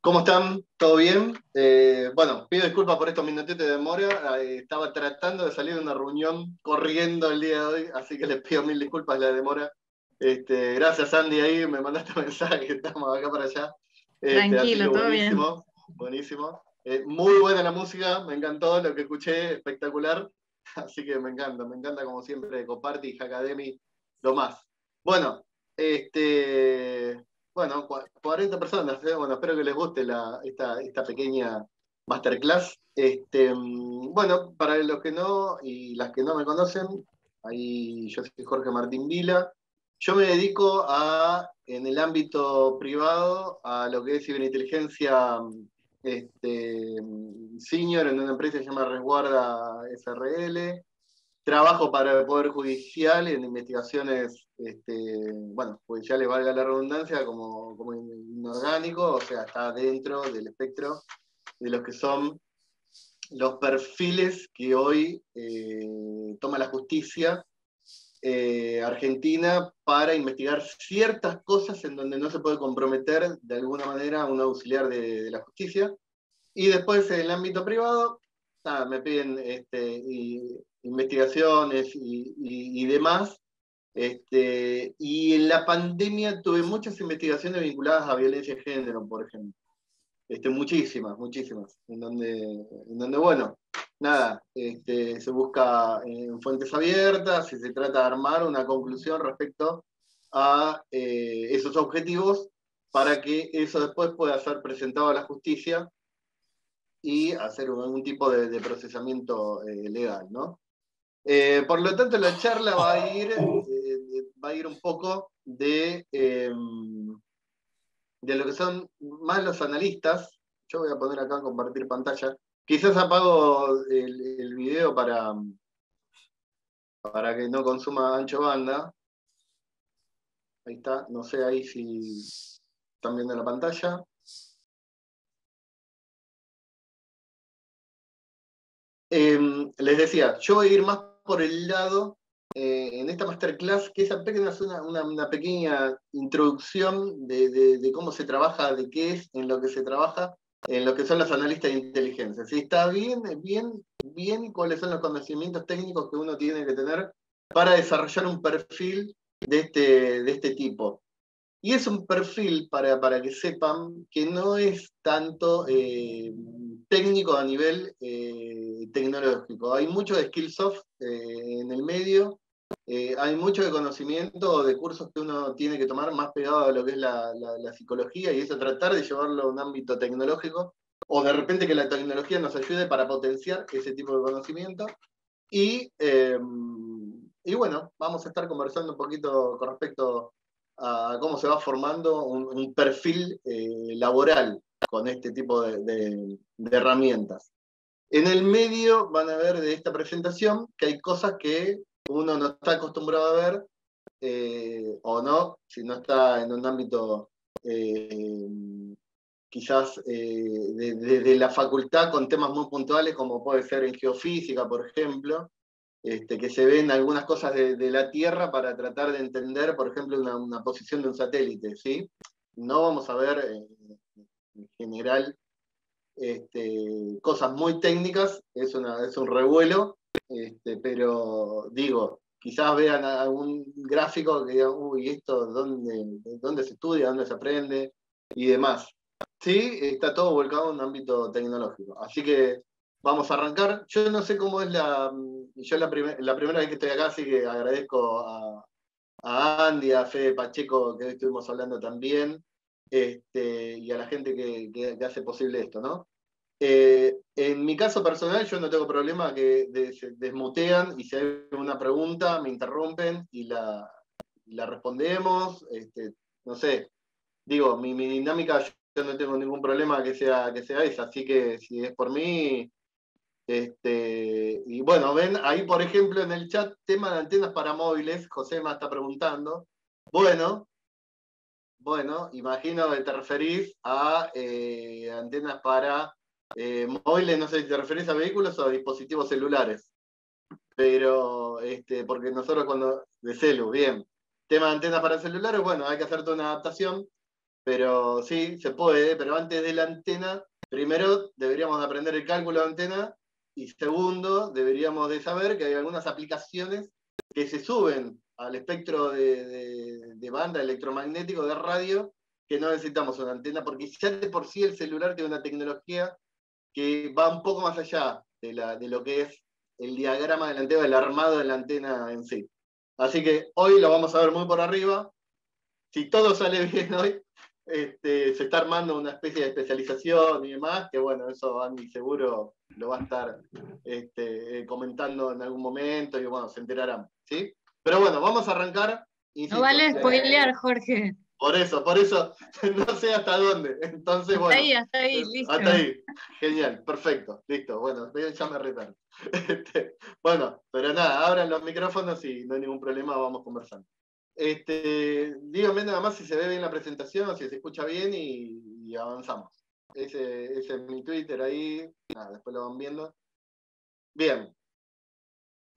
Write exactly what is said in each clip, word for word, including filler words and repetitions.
¿Cómo están? ¿Todo bien? Eh, bueno, pido disculpas por estos minutitos de demora. Eh, estaba tratando de salir de una reunión corriendo el día de hoy, así que les pido mil disculpas la demora. Este, gracias, Andy, ahí me mandaste mensaje, estamos acá para allá. Este, Tranquilo, todo bien. Buenísimo, buenísimo. Eh, muy buena la música, me encantó lo que escuché, espectacular. Así que me encanta, me encanta como siempre, Comparty y Hackademy, lo más. Bueno, este... Bueno, cuarenta personas, ¿eh? Bueno, espero que les guste la, esta, esta pequeña masterclass. Este, bueno, para los que no y las que no me conocen, ahí yo soy Jorge Martín Vila. Yo me dedico a, en el ámbito privado, a lo que es ciberinteligencia este, senior en una empresa que se llama Resguarda S R L. Trabajo para el Poder Judicial en investigaciones, este, bueno, judiciales, valga la redundancia, como, como inorgánico, o sea, está dentro del espectro de los que son los perfiles que hoy eh, toma la justicia eh, argentina para investigar ciertas cosas en donde no se puede comprometer de alguna manera un auxiliar de, de la justicia. Y después en el ámbito privado, nada, me piden... Este, y, investigaciones y, y, y demás, este, y en la pandemia tuve muchas investigaciones vinculadas a violencia de género, por ejemplo, este, muchísimas, muchísimas, en donde, en donde bueno, nada, este, se busca en fuentes abiertas, se trata de armar una conclusión respecto a eh, esos objetivos, para que eso después pueda ser presentado a la justicia y hacer algún tipo de, de procesamiento eh, legal, ¿no? Eh, por lo tanto, la charla va a ir, eh, va a ir un poco de, eh, de lo que son más los analistas. Yo voy a poner acá compartir pantalla. Quizás apago el, el video para, para que no consuma ancho banda. Ahí está. No sé ahí si están viendo la pantalla. Eh, les decía, yo voy a ir más por el lado eh, en esta masterclass, que es apenas una, una, una pequeña introducción de, de, de cómo se trabaja, de qué es, en lo que se trabaja, en lo que son los analistas de inteligencia. Si está bien, bien, bien, cuáles son los conocimientos técnicos que uno tiene que tener para desarrollar un perfil de este, de este tipo. Y es un perfil, para, para que sepan, que no es tanto... Eh, técnico a nivel eh, tecnológico. Hay mucho de skill soft eh, en el medio, eh, hay mucho de conocimiento de cursos que uno tiene que tomar más pegado a lo que es la, la, la psicología, y eso tratar de llevarlo a un ámbito tecnológico, o de repente que la tecnología nos ayude para potenciar ese tipo de conocimiento. Y, eh, y bueno, vamos a estar conversando un poquito con respecto a cómo se va formando un, un perfil eh, laboral con este tipo de, de, de herramientas. En el medio van a ver de esta presentación que hay cosas que uno no está acostumbrado a ver, eh, o no, si no está en un ámbito eh, quizás eh, de, de, de la facultad, con temas muy puntuales, como puede ser en geofísica, por ejemplo, este, que se ven algunas cosas de, de la Tierra para tratar de entender, por ejemplo, una, una posición de un satélite, ¿sí? No vamos a ver... Eh, en general, este, cosas muy técnicas, es, una, es un revuelo, este, pero digo, quizás vean algún gráfico que digan, uy, esto, ¿dónde, dónde se estudia, dónde se aprende, y demás? Sí, está todo volcado en un ámbito tecnológico. Así que vamos a arrancar. Yo no sé cómo es la... Yo la, prim la primera vez que estoy acá, así que agradezco a, a Andy, a Fede Pacheco, que hoy estuvimos hablando también, Este, y a la gente que, que, que hace posible esto, ¿no? Eh, en mi caso personal, yo no tengo problema que des, desmutean, y si hay una pregunta me interrumpen y la, la respondemos. Este, no sé, digo, mi, mi dinámica, yo no tengo ningún problema que sea, que sea esa, así que si es por mí... Este, y bueno, ven, ahí por ejemplo en el chat, tema de antenas para móviles, José me está preguntando. Bueno... Bueno, imagino que te referís a eh, antenas para eh, móviles, no sé si te referís a vehículos o a dispositivos celulares. Pero, este, porque nosotros cuando... De celu, bien. Tema de antenas para celulares, bueno, hay que hacer toda una adaptación. Pero sí, se puede, pero antes de la antena, primero deberíamos aprender el cálculo de antena, y segundo, deberíamos de saber que hay algunas aplicaciones que se suben al espectro de, de, de banda electromagnético, de radio, que no necesitamos una antena, porque ya de por sí el celular tiene una tecnología que va un poco más allá de, la, de lo que es el diagrama de la antena, el armado de la antena en sí. Así que hoy lo vamos a ver muy por arriba. Si todo sale bien hoy, este, se está armando una especie de especialización y demás, que bueno, eso Andy seguro lo va a estar este, comentando en algún momento, y bueno, se enterarán, ¿sí? Pero bueno, vamos a arrancar. Insisto, no vale spoilear, Jorge. Por eso, por eso, no sé hasta dónde. Entonces, hasta bueno. Ahí, hasta ahí, listo. Hasta ahí. Genial, perfecto, listo. Bueno, ya me retan. Este, bueno, pero nada, abran los micrófonos y no hay ningún problema, vamos conversando. Este, díganme nada más si se ve bien la presentación, si se escucha bien, y, y avanzamos. Ese, ese es mi Twitter ahí, nada, después lo van viendo. Bien.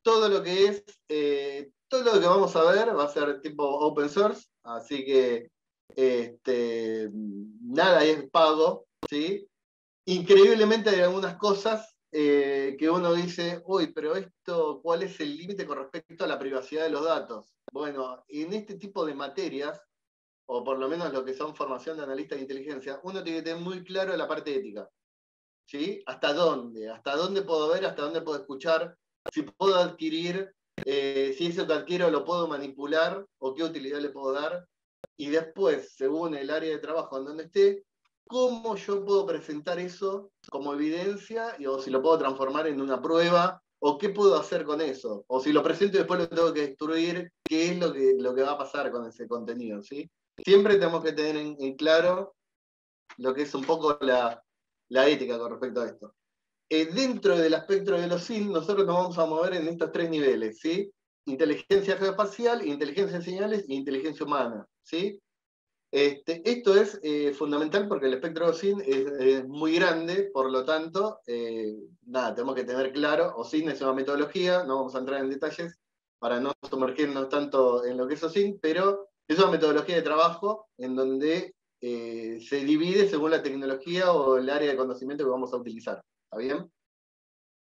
Todo lo que es, eh, todo lo que vamos a ver va a ser tipo open source. Así que este, nada es pago, ¿sí? Increíblemente hay algunas cosas eh, que uno dice, uy, pero esto, ¿cuál es el límite con respecto a la privacidad de los datos? Bueno, en este tipo de materias, o por lo menos lo que son formación de analistas de inteligencia, uno tiene que tener muy claro la parte ética, ¿sí? ¿Hasta dónde? ¿Hasta dónde puedo ver? ¿Hasta dónde puedo escuchar? Si puedo adquirir... Eh, si eso que adquiero lo puedo manipular, o qué utilidad le puedo dar, y después, según el área de trabajo en donde esté, cómo yo puedo presentar eso como evidencia, y, o si lo puedo transformar en una prueba, o qué puedo hacer con eso, o si lo presento y después lo tengo que destruir, qué es lo que, lo que va a pasar con ese contenido, ¿sí? Siempre tenemos que tener en, en claro lo que es un poco la, la ética con respecto a esto. Dentro del aspecto de los O S I N, nosotros nos vamos a mover en estos tres niveles, ¿sí? Inteligencia geoespacial, inteligencia de señales e inteligencia humana, ¿sí? Este, esto es eh, fundamental porque el espectro de O S I N es, es muy grande, por lo tanto, eh, nada, tenemos que tener claro, O S I N es una metodología, no vamos a entrar en detalles para no sumergirnos tanto en lo que es O S I N, pero es una metodología de trabajo en donde eh, se divide según la tecnología o el área de conocimiento que vamos a utilizar. ¿Está bien?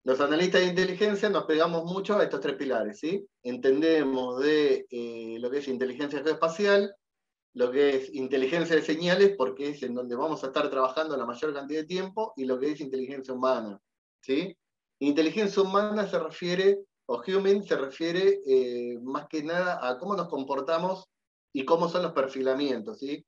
Los analistas de inteligencia nos pegamos mucho a estos tres pilares, ¿sí? Entendemos de eh, lo que es inteligencia geoespacial, lo que es inteligencia de señales, porque es en donde vamos a estar trabajando la mayor cantidad de tiempo, y lo que es inteligencia humana, ¿sí? Inteligencia humana se refiere, o human, se refiere eh, más que nada a cómo nos comportamos y cómo son los perfilamientos, ¿sí?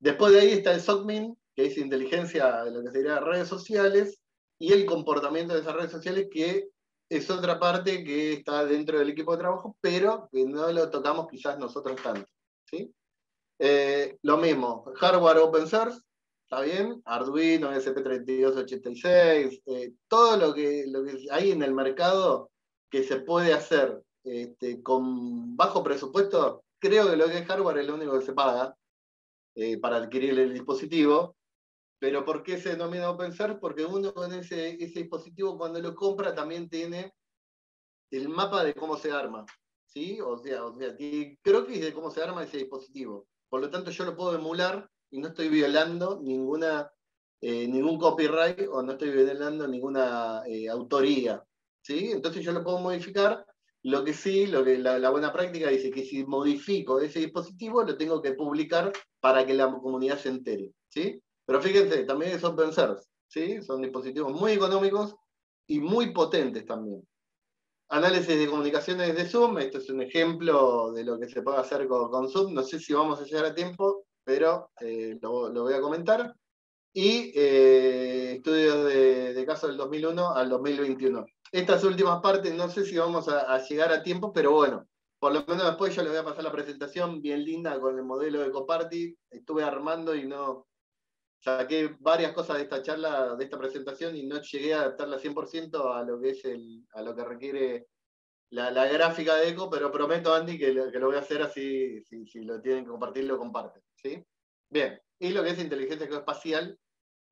Después de ahí está el SOCMIN, que es inteligencia de lo que sería redes sociales, y el comportamiento de esas redes sociales, que es otra parte que está dentro del equipo de trabajo, pero que no lo tocamos quizás nosotros tanto, ¿sí? Eh, lo mismo, hardware open source, ¿está bien? Arduino, S P tres dos ocho seis, eh, todo lo que, lo que hay en el mercado que se puede hacer este, con bajo presupuesto, creo que lo que es hardware es lo único que se paga eh, para adquirir el dispositivo. Pero ¿por qué se denomina open source? Porque uno con ese, ese dispositivo, cuando lo compra, también tiene el mapa de cómo se arma, ¿sí? O sea, o sea creo que es de cómo se arma ese dispositivo. Por lo tanto, yo lo puedo emular y no estoy violando ninguna, eh, ningún copyright, o no estoy violando ninguna eh, autoría, ¿sí? Entonces yo lo puedo modificar. Lo que sí, lo que la, la buena práctica dice que si modifico ese dispositivo, lo tengo que publicar para que la comunidad se entere, ¿sí? Pero fíjense, también son open source, ¿sí? Son dispositivos muy económicos y muy potentes también. Análisis de comunicaciones de Zoom, esto es un ejemplo de lo que se puede hacer con, con Zoom, no sé si vamos a llegar a tiempo, pero eh, lo, lo voy a comentar. Y eh, estudios de, de caso del dos mil uno al dos mil veintiuno. Estas últimas partes no sé si vamos a, a llegar a tiempo, pero bueno, por lo menos después yo les voy a pasar la presentación bien linda con el modelo de Coparty, estuve armando y no... Saqué varias cosas de esta charla, de esta presentación, y no llegué a adaptarla cien por ciento a lo que es el, a lo que requiere la, la gráfica de eco, pero prometo, Andy, que lo, que lo voy a hacer así, si, si lo tienen que compartir, lo comparten, ¿sí? Bien, y lo que es inteligencia geoespacial,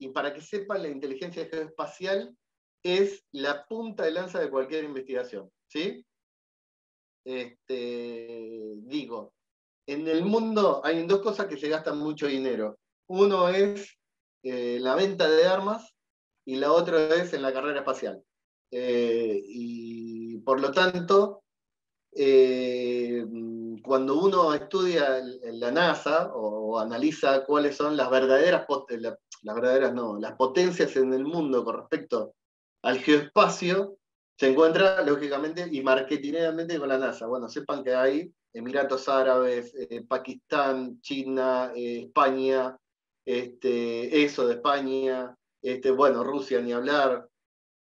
y para que sepan, la inteligencia geoespacial es la punta de lanza de cualquier investigación, ¿sí? Este, digo, en el mundo hay dos cosas que se gastan mucho dinero. Uno es eh, la venta de armas y la otra es en la carrera espacial. Eh, y por lo tanto, eh, cuando uno estudia la NASA o, o analiza cuáles son las verdaderas, la, las verdaderas no, las potencias en el mundo con respecto al geoespacio, se encuentra lógicamente y marketineramente con la NASA. Bueno, sepan que hay Emiratos Árabes, eh, Pakistán, China, eh, España, este, eso de España, este, bueno, Rusia ni hablar.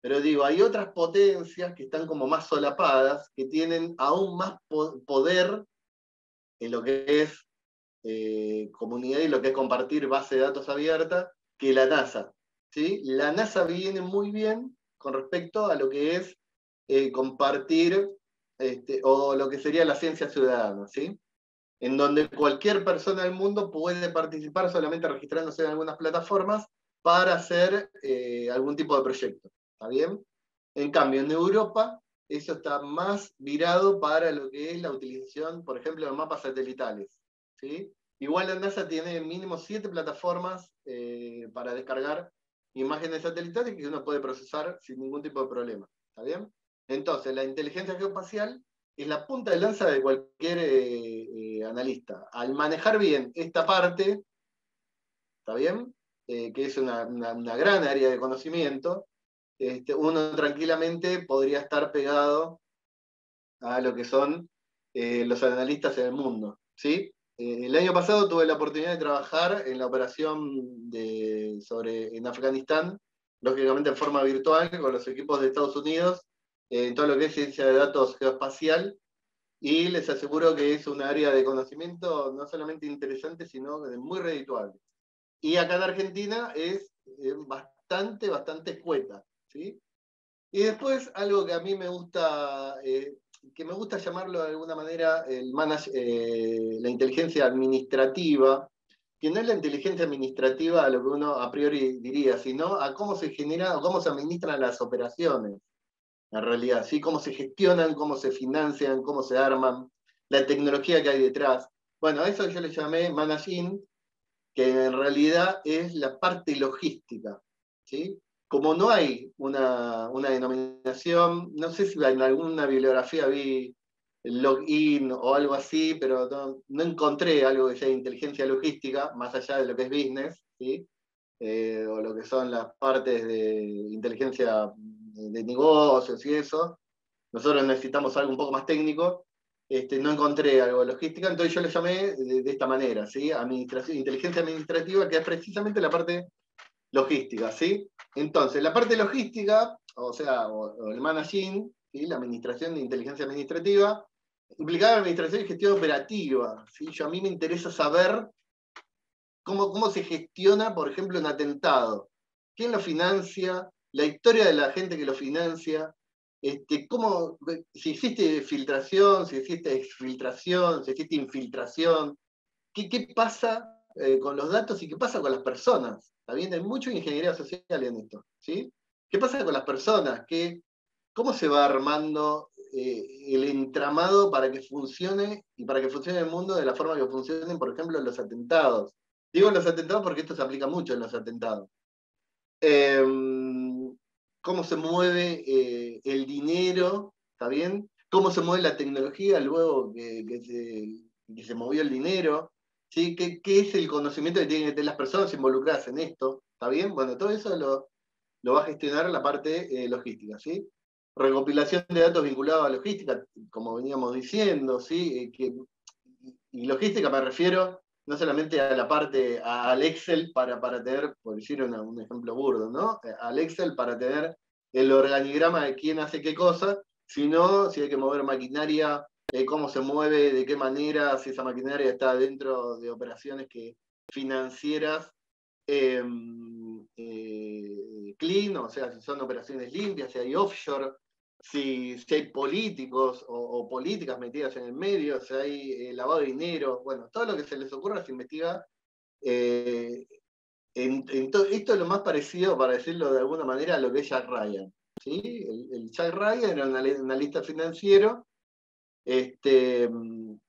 Pero digo, hay otras potencias que están como más solapadas, que tienen aún más po poder en lo que es eh, comunidad y lo que es compartir base de datos abierta, que la NASA. ¿Sí? La NASA viene muy bien con respecto a lo que es eh, compartir este, o lo que sería la ciencia ciudadana, ¿sí? En donde cualquier persona del mundo puede participar solamente registrándose en algunas plataformas para hacer eh, algún tipo de proyecto. ¿Está bien? En cambio, en Europa, eso está más virado para lo que es la utilización, por ejemplo, de mapas satelitales. ¿Sí? Igual la NASA tiene mínimo siete plataformas eh, para descargar imágenes satelitales que uno puede procesar sin ningún tipo de problema. ¿Está bien? Entonces, la inteligencia geoespacial es la punta de lanza de cualquier eh, eh, analista. Al manejar bien esta parte, ¿está bien? Eh, que es una, una, una gran área de conocimiento, Este, uno tranquilamente podría estar pegado a lo que son eh, los analistas en el mundo, ¿sí? Eh, el año pasado tuve la oportunidad de trabajar en la operación de, sobre, en Afganistán, lógicamente en forma virtual, con los equipos de Estados Unidos, eh, en todo lo que es ciencia de datos geoespacial, y les aseguro que es un área de conocimiento no solamente interesante, sino muy redituable. Y acá en Argentina es eh, bastante, bastante escueta. ¿Sí? Y después, algo que a mí me gusta, eh, que me gusta llamarlo de alguna manera el manage, eh, la inteligencia administrativa, que no es la inteligencia administrativa a lo que uno a priori diría, sino a cómo se genera o cómo se administran las operaciones, en realidad, ¿sí? Cómo se gestionan, cómo se financian, cómo se arman, la tecnología que hay detrás. Bueno, a eso yo le llamé managing, que en realidad es la parte logística, ¿sí? Como no hay una, una denominación, no sé si en alguna bibliografía vi login o algo así, pero no, no encontré algo que sea inteligencia logística, más allá de lo que es business, ¿sí? eh, o lo que son las partes de inteligencia de negocios y eso. Nosotros necesitamos algo un poco más técnico, este, no encontré algo de logística, entonces yo lo llamé de, de esta manera, ¿sí? Administración, inteligencia administrativa, que es precisamente la parte logística, ¿sí? Entonces, la parte logística, o sea, o, o el managing, ¿sí? La administración de inteligencia administrativa, implicada en administración y gestión operativa, ¿sí? Yo, a mí me interesa saber cómo, cómo se gestiona, por ejemplo, un atentado. ¿Quién lo financia? La historia de la gente que lo financia. Este, cómo, si existe filtración, si existe exfiltración, si existe infiltración. ¿Qué, qué pasa eh, con los datos y qué pasa con las personas? También hay mucha ingeniería social en esto, ¿sí? ¿Qué pasa con las personas? ¿Qué, ¿Cómo se va armando eh, el entramado para que funcione y para que funcione el mundo de la forma que funcionen, por ejemplo, los atentados? Digo los atentados porque esto se aplica mucho en los atentados. Eh, ¿Cómo se mueve eh, el dinero? ¿Está bien? ¿Cómo se mueve la tecnología luego que, que, se, que se movió el dinero? ¿Sí? ¿Qué, ¿Qué es el conocimiento que tienen las personas involucradas en esto? ¿Está bien? Bueno, todo eso lo, lo va a gestionar la parte eh, logística, ¿sí? Recopilación de datos vinculados a logística, como veníamos diciendo, ¿sí? Eh, que, y logística me refiero no solamente a la parte, a, al Excel para, para tener, por decir una, un ejemplo burdo, ¿no? Al Excel para tener el organigrama de quién hace qué cosa, sino si hay que mover maquinaria, cómo se mueve, de qué manera, si esa maquinaria está dentro de operaciones que, financieras eh, eh, clean, o sea, si son operaciones limpias, si hay offshore, si, si hay políticos o, o políticas metidas en el medio, si hay eh, lavado de dinero, bueno, todo lo que se les ocurra se investiga. Eh, en, en esto es lo más parecido, para decirlo de alguna manera, a lo que es Jack Ryan, ¿sí? El, el Jack Ryan era un analista financiero, Este,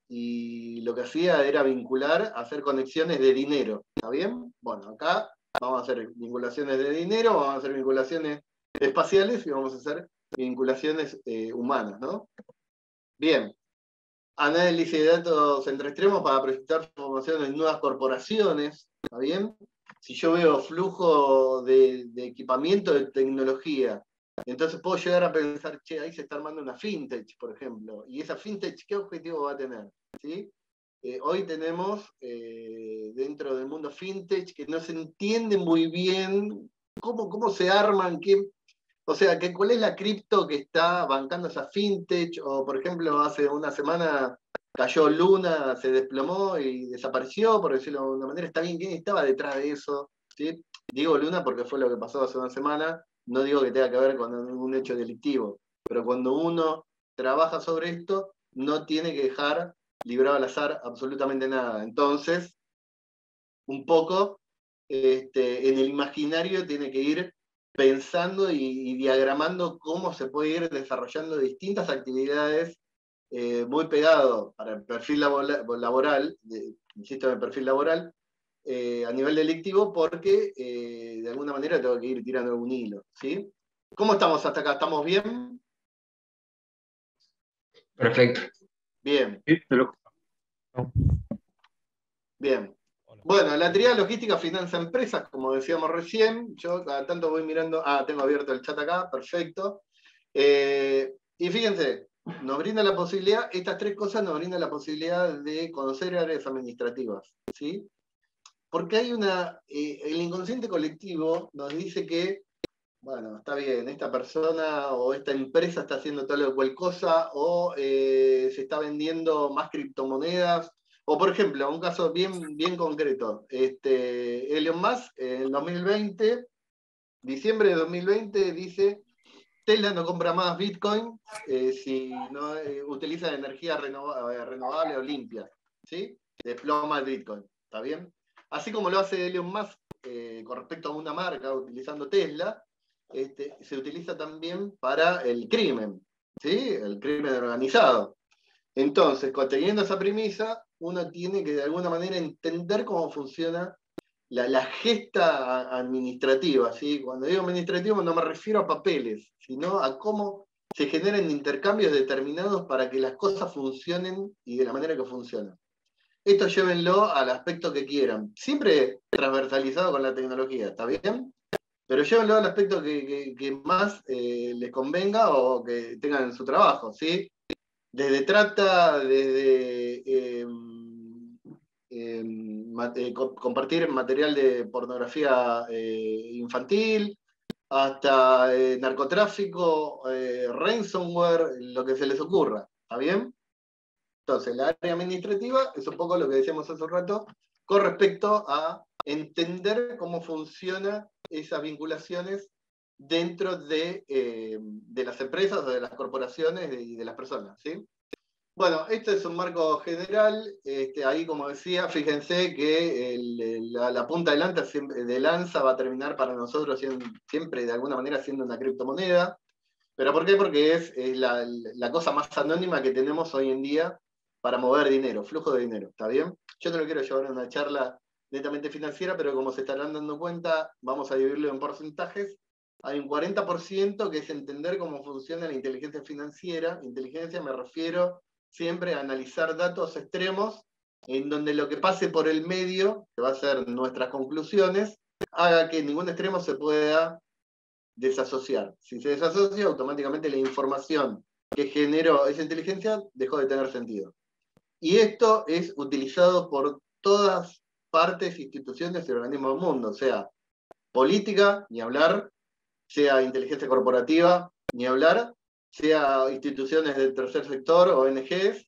y lo que hacía era vincular, hacer conexiones de dinero, ¿está bien? Bueno, acá vamos a hacer vinculaciones de dinero, vamos a hacer vinculaciones espaciales y vamos a hacer vinculaciones eh, humanas, ¿no? Bien. Análisis de datos entre extremos para proyectar información en nuevas corporaciones, ¿está bien? Si yo veo flujo de, de equipamiento de tecnología, entonces puedo llegar a pensar, che, ahí se está armando una fintech, por ejemplo. ¿Y esa fintech qué objetivo va a tener? ¿Sí? Eh, hoy tenemos, eh, dentro del mundo fintech, que no se entiende muy bien cómo, cómo se arman, qué, o sea, que, cuál es la cripto que está bancando esa fintech, o por ejemplo, hace una semana cayó Luna, se desplomó y desapareció, por decirlo de alguna manera. Está bien, ¿quién estaba detrás de eso? ¿Sí? Digo Luna porque fue lo que pasó hace una semana. No digo que tenga que ver con ningún hecho delictivo, pero cuando uno trabaja sobre esto, no tiene que dejar librado al azar absolutamente nada. Entonces, un poco este, en el imaginario tiene que ir pensando y, y diagramando cómo se puede ir desarrollando distintas actividades eh, muy pegado para el perfil labo- laboral, de, insisto en el perfil laboral, Eh, a nivel delictivo, porque eh, de alguna manera tengo que ir tirando algún hilo, ¿sí? ¿Cómo estamos hasta acá? ¿Estamos bien? Perfecto. Bien. Sí, pero... Bien. Hola. Bueno, la tríada logística finanza empresas, como decíamos recién. Yo cada tanto voy mirando... Ah, tengo abierto el chat acá, perfecto. Eh, y fíjense, nos brinda la posibilidad, estas tres cosas nos brindan la posibilidad de conocer áreas administrativas, ¿sí? Porque hay una, eh, el inconsciente colectivo nos dice que, bueno, está bien, esta persona o esta empresa está haciendo tal o cual cosa, o eh, se está vendiendo más criptomonedas, o por ejemplo, un caso bien, bien concreto, este, Elon Musk, en dos mil veinte, diciembre de dos mil veinte, dice, Tesla no compra más Bitcoin eh, si no eh, utiliza energía renovable, renovable o limpia, ¿sí? Desploma el Bitcoin, ¿está bien? Así como lo hace Elon Musk eh, con respecto a una marca utilizando Tesla, este, se utiliza también para el crimen, ¿sí? El crimen organizado. Entonces, teniendo esa premisa, uno tiene que de alguna manera entender cómo funciona la, la gesta administrativa, ¿sí? Cuando digo administrativo no me refiero a papeles, sino a cómo se generan intercambios determinados para que las cosas funcionen y de la manera que funcionan. Esto llévenlo al aspecto que quieran. Siempre transversalizado con la tecnología, ¿está bien? Pero llévenlo al aspecto que, que, que más eh, les convenga o que tengan en su trabajo, ¿sí? Desde trata, desde eh, eh, mate, co compartir material de pornografía eh, infantil, hasta eh, narcotráfico, eh, ransomware, lo que se les ocurra, ¿está bien? Entonces, la área administrativa es un poco lo que decíamos hace un rato con respecto a entender cómo funcionan esas vinculaciones dentro de, eh, de las empresas o de las corporaciones y de las personas, ¿sí? Bueno, este es un marco general. Este, ahí, como decía, fíjense que el, la, la punta de lanza, de lanza va a terminar para nosotros siempre, de alguna manera, siendo una criptomoneda. ¿Pero por qué? Porque es, es la, la cosa más anónima que tenemos hoy en día para mover dinero, flujo de dinero, ¿está bien? Yo no lo quiero llevar a una charla netamente financiera, pero como se estarán dando cuenta, vamos a dividirlo en porcentajes. Hay un cuarenta por ciento que es entender cómo funciona la inteligencia financiera. Inteligencia me refiero siempre a analizar datos extremos, en donde lo que pase por el medio, que va a ser nuestras conclusiones, haga que ningún extremo se pueda desasociar. Si se desasocia, automáticamente la información que generó esa inteligencia dejó de tener sentido. Y esto es utilizado por todas partes, instituciones y organismos del mundo, sea política, ni hablar, sea inteligencia corporativa, ni hablar, sea instituciones del tercer sector, O N Ges,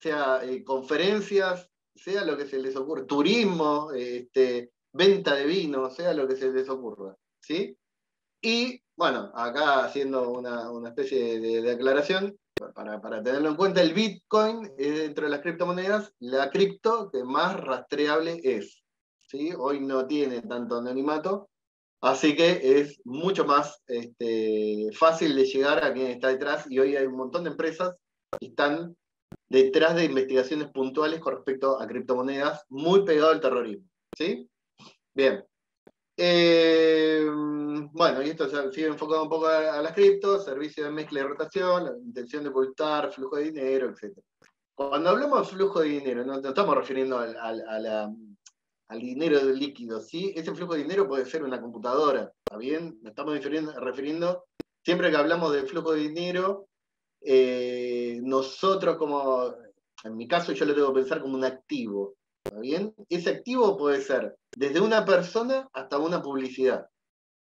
sea eh, conferencias, sea lo que se les ocurra, turismo, este, venta de vino, sea lo que se les ocurra, ¿sí? Y, bueno, acá haciendo una, una especie de, de aclaración, Para, para tenerlo en cuenta, el Bitcoin es dentro de las criptomonedas la cripto que más rastreable es, ¿sí? Hoy no tiene tanto anonimato, así que es mucho más este, fácil de llegar a quien está detrás, y hoy hay un montón de empresas que están detrás de investigaciones puntuales con respecto a criptomonedas, muy pegado al terrorismo. ¿Sí? Bien. Eh, bueno, y esto sigue enfocado un poco a, a las criptos, servicios de mezcla y rotación, la intención de ocultar, flujo de dinero, etcétera. Cuando hablamos de flujo de dinero, no, no estamos refiriendo al, al, a la, al dinero líquido, ¿sí? Ese flujo de dinero puede ser una computadora, ¿está bien? Nos estamos refiriendo, refiriendo siempre que hablamos de flujo de dinero, eh, nosotros como, en mi caso yo lo tengo que pensar como un activo, ¿está bien? Ese activo puede ser desde una persona hasta una publicidad,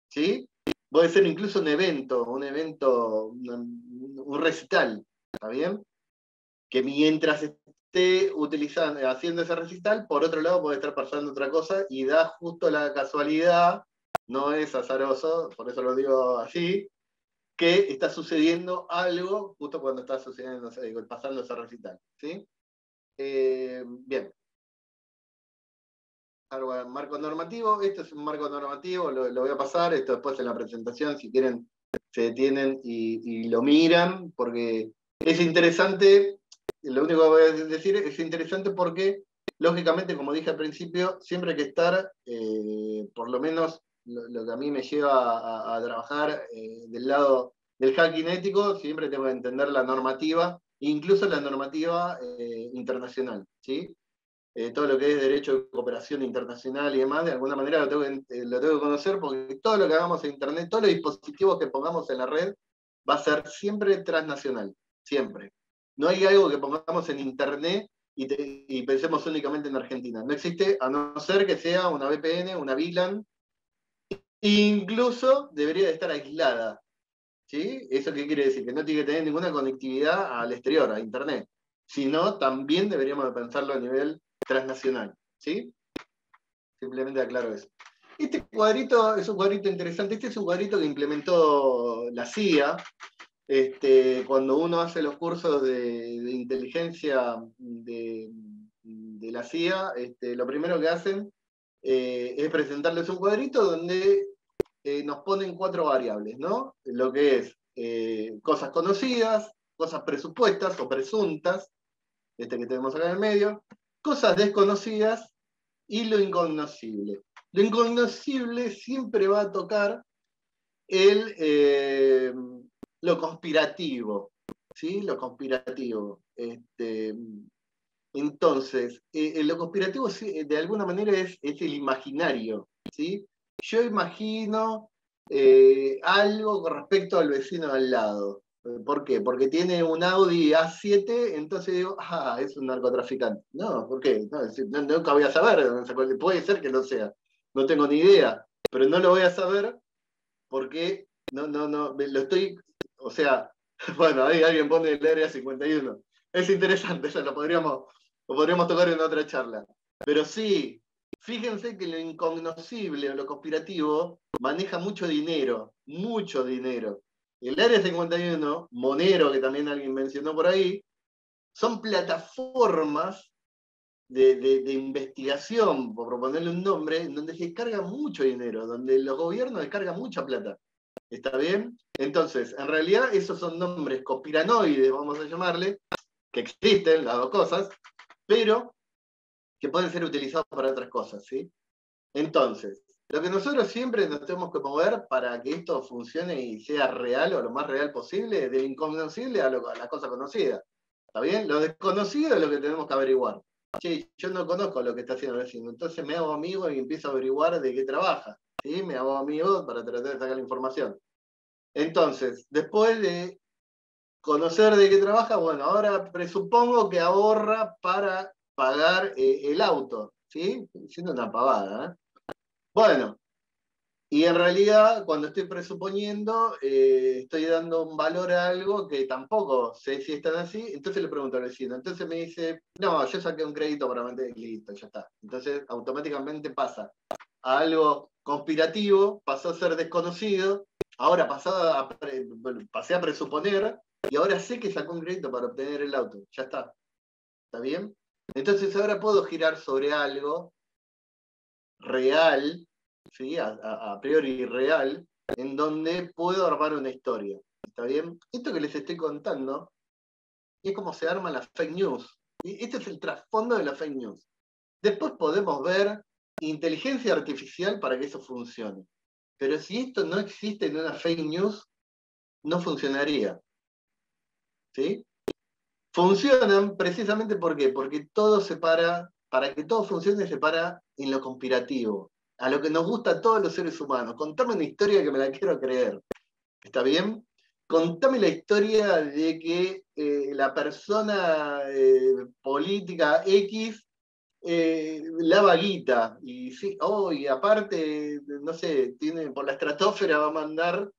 ¿sí? Puede ser incluso un evento, un evento, un, un recital, ¿está bien? Que mientras esté utilizando, haciendo ese recital, por otro lado puede estar pasando otra cosa y da justo la casualidad, no es azaroso, por eso lo digo así, que está sucediendo algo justo cuando está sucediendo, pasando ese recital, ¿sí? Eh, bien. Marco normativo, esto es un marco normativo, lo, lo voy a pasar, esto después en la presentación, si quieren se detienen y, y lo miran, porque es interesante, lo único que voy a decir es interesante porque, lógicamente, como dije al principio, siempre hay que estar, eh, por lo menos lo, lo que a mí me lleva a, a trabajar eh, del lado del hacking ético, siempre tengo que entender la normativa, incluso la normativa eh, internacional, ¿sí? Eh, todo lo que es derecho de cooperación internacional y demás, de alguna manera lo tengo, que, eh, lo tengo que conocer, porque todo lo que hagamos en Internet, todos los dispositivos que pongamos en la red, va a ser siempre transnacional, siempre. No hay algo que pongamos en Internet y, te, y pensemos únicamente en Argentina. No existe, a no ser que sea una V P N, una V LAN, incluso debería de estar aislada, ¿sí? ¿Eso qué quiere decir? Que no tiene que tener ninguna conectividad al exterior, a Internet, sino también deberíamos pensarlo a nivel transnacional, ¿sí? Simplemente aclaro eso. Este cuadrito es un cuadrito interesante, este es un cuadrito que implementó la C I A, este, cuando uno hace los cursos de, de inteligencia de, de la C I A, este, lo primero que hacen eh, es presentarles un cuadrito donde eh, nos ponen cuatro variables, ¿no? Lo que es eh, cosas conocidas, cosas presupuestas o presuntas, este que tenemos acá en el medio, cosas desconocidas y lo incognoscible. Lo incognoscible siempre va a tocar el, eh, lo conspirativo, ¿sí? Lo conspirativo. Este, entonces, eh, lo conspirativo de alguna manera es, es el imaginario, ¿sí? Yo imagino eh, algo con respecto al vecino de al lado. ¿Por qué? Porque tiene un Audi A siete, entonces digo, ah, es un narcotraficante. No, ¿por qué? No, es, no, nunca voy a saber, puede ser que lo sea, no tengo ni idea, pero no lo voy a saber porque no, no, no, lo estoy, o sea, bueno, ahí alguien pone el Área cincuenta y uno. Es interesante, eso lo podríamos, lo podríamos tocar en otra charla. Pero sí, fíjense que lo incognoscible o lo conspirativo maneja mucho dinero, mucho dinero. El Área cincuenta y uno, Monero, que también alguien mencionó por ahí, son plataformas de, de, de investigación, por proponerle un nombre, en donde se descarga mucho dinero, donde los gobiernos descargan mucha plata. ¿Está bien? Entonces, en realidad, esos son nombres conspiranoides, vamos a llamarle, que existen, las dos cosas, pero que pueden ser utilizados para otras cosas, ¿sí? Entonces, lo que nosotros siempre nos tenemos que mover para que esto funcione y sea real o lo más real posible, del inconocible a, lo, a la cosa conocida. ¿Está bien? Lo desconocido es lo que tenemos que averiguar. Che, yo no conozco lo que está haciendo el vecino, entonces me hago amigo y empiezo a averiguar de qué trabaja. ¿Sí? Me hago amigo para tratar de sacar la información. Entonces, después de conocer de qué trabaja, bueno, ahora presupongo que ahorra para pagar eh, el auto. ¿Sí? Siendo una pavada, ¿eh? Bueno, y en realidad cuando estoy presuponiendo, eh, estoy dando un valor a algo que tampoco sé si están así, entonces le pregunto al vecino, entonces me dice, no, yo saqué un crédito para mantener, listo, ya está. Entonces automáticamente pasa a algo conspirativo, pasó a ser desconocido, ahora pasaba a pre, pasé a presuponer, y ahora sé que sacó un crédito para obtener el auto, ya está. ¿Está bien? Entonces ahora puedo girar sobre algo real, ¿sí? A, a, a priori real, en donde puedo armar una historia. ¿Está bien? Esto que les estoy contando y es como se arma la fake news. Este es el trasfondo de la fake news. Después podemos ver inteligencia artificial para que eso funcione. Pero si esto no existe en una fake news, no funcionaría. ¿Sí? Funcionan precisamente ¿por qué? Porque todo se para, para que todo funcione se para en lo conspirativo, a lo que nos gusta a todos los seres humanos. Contame una historia que me la quiero creer. ¿Está bien? Contame la historia de que eh, la persona eh, política X eh, lava guita. Y, sí, oh, y aparte, no sé, tiene, por la estratosfera va a mandar.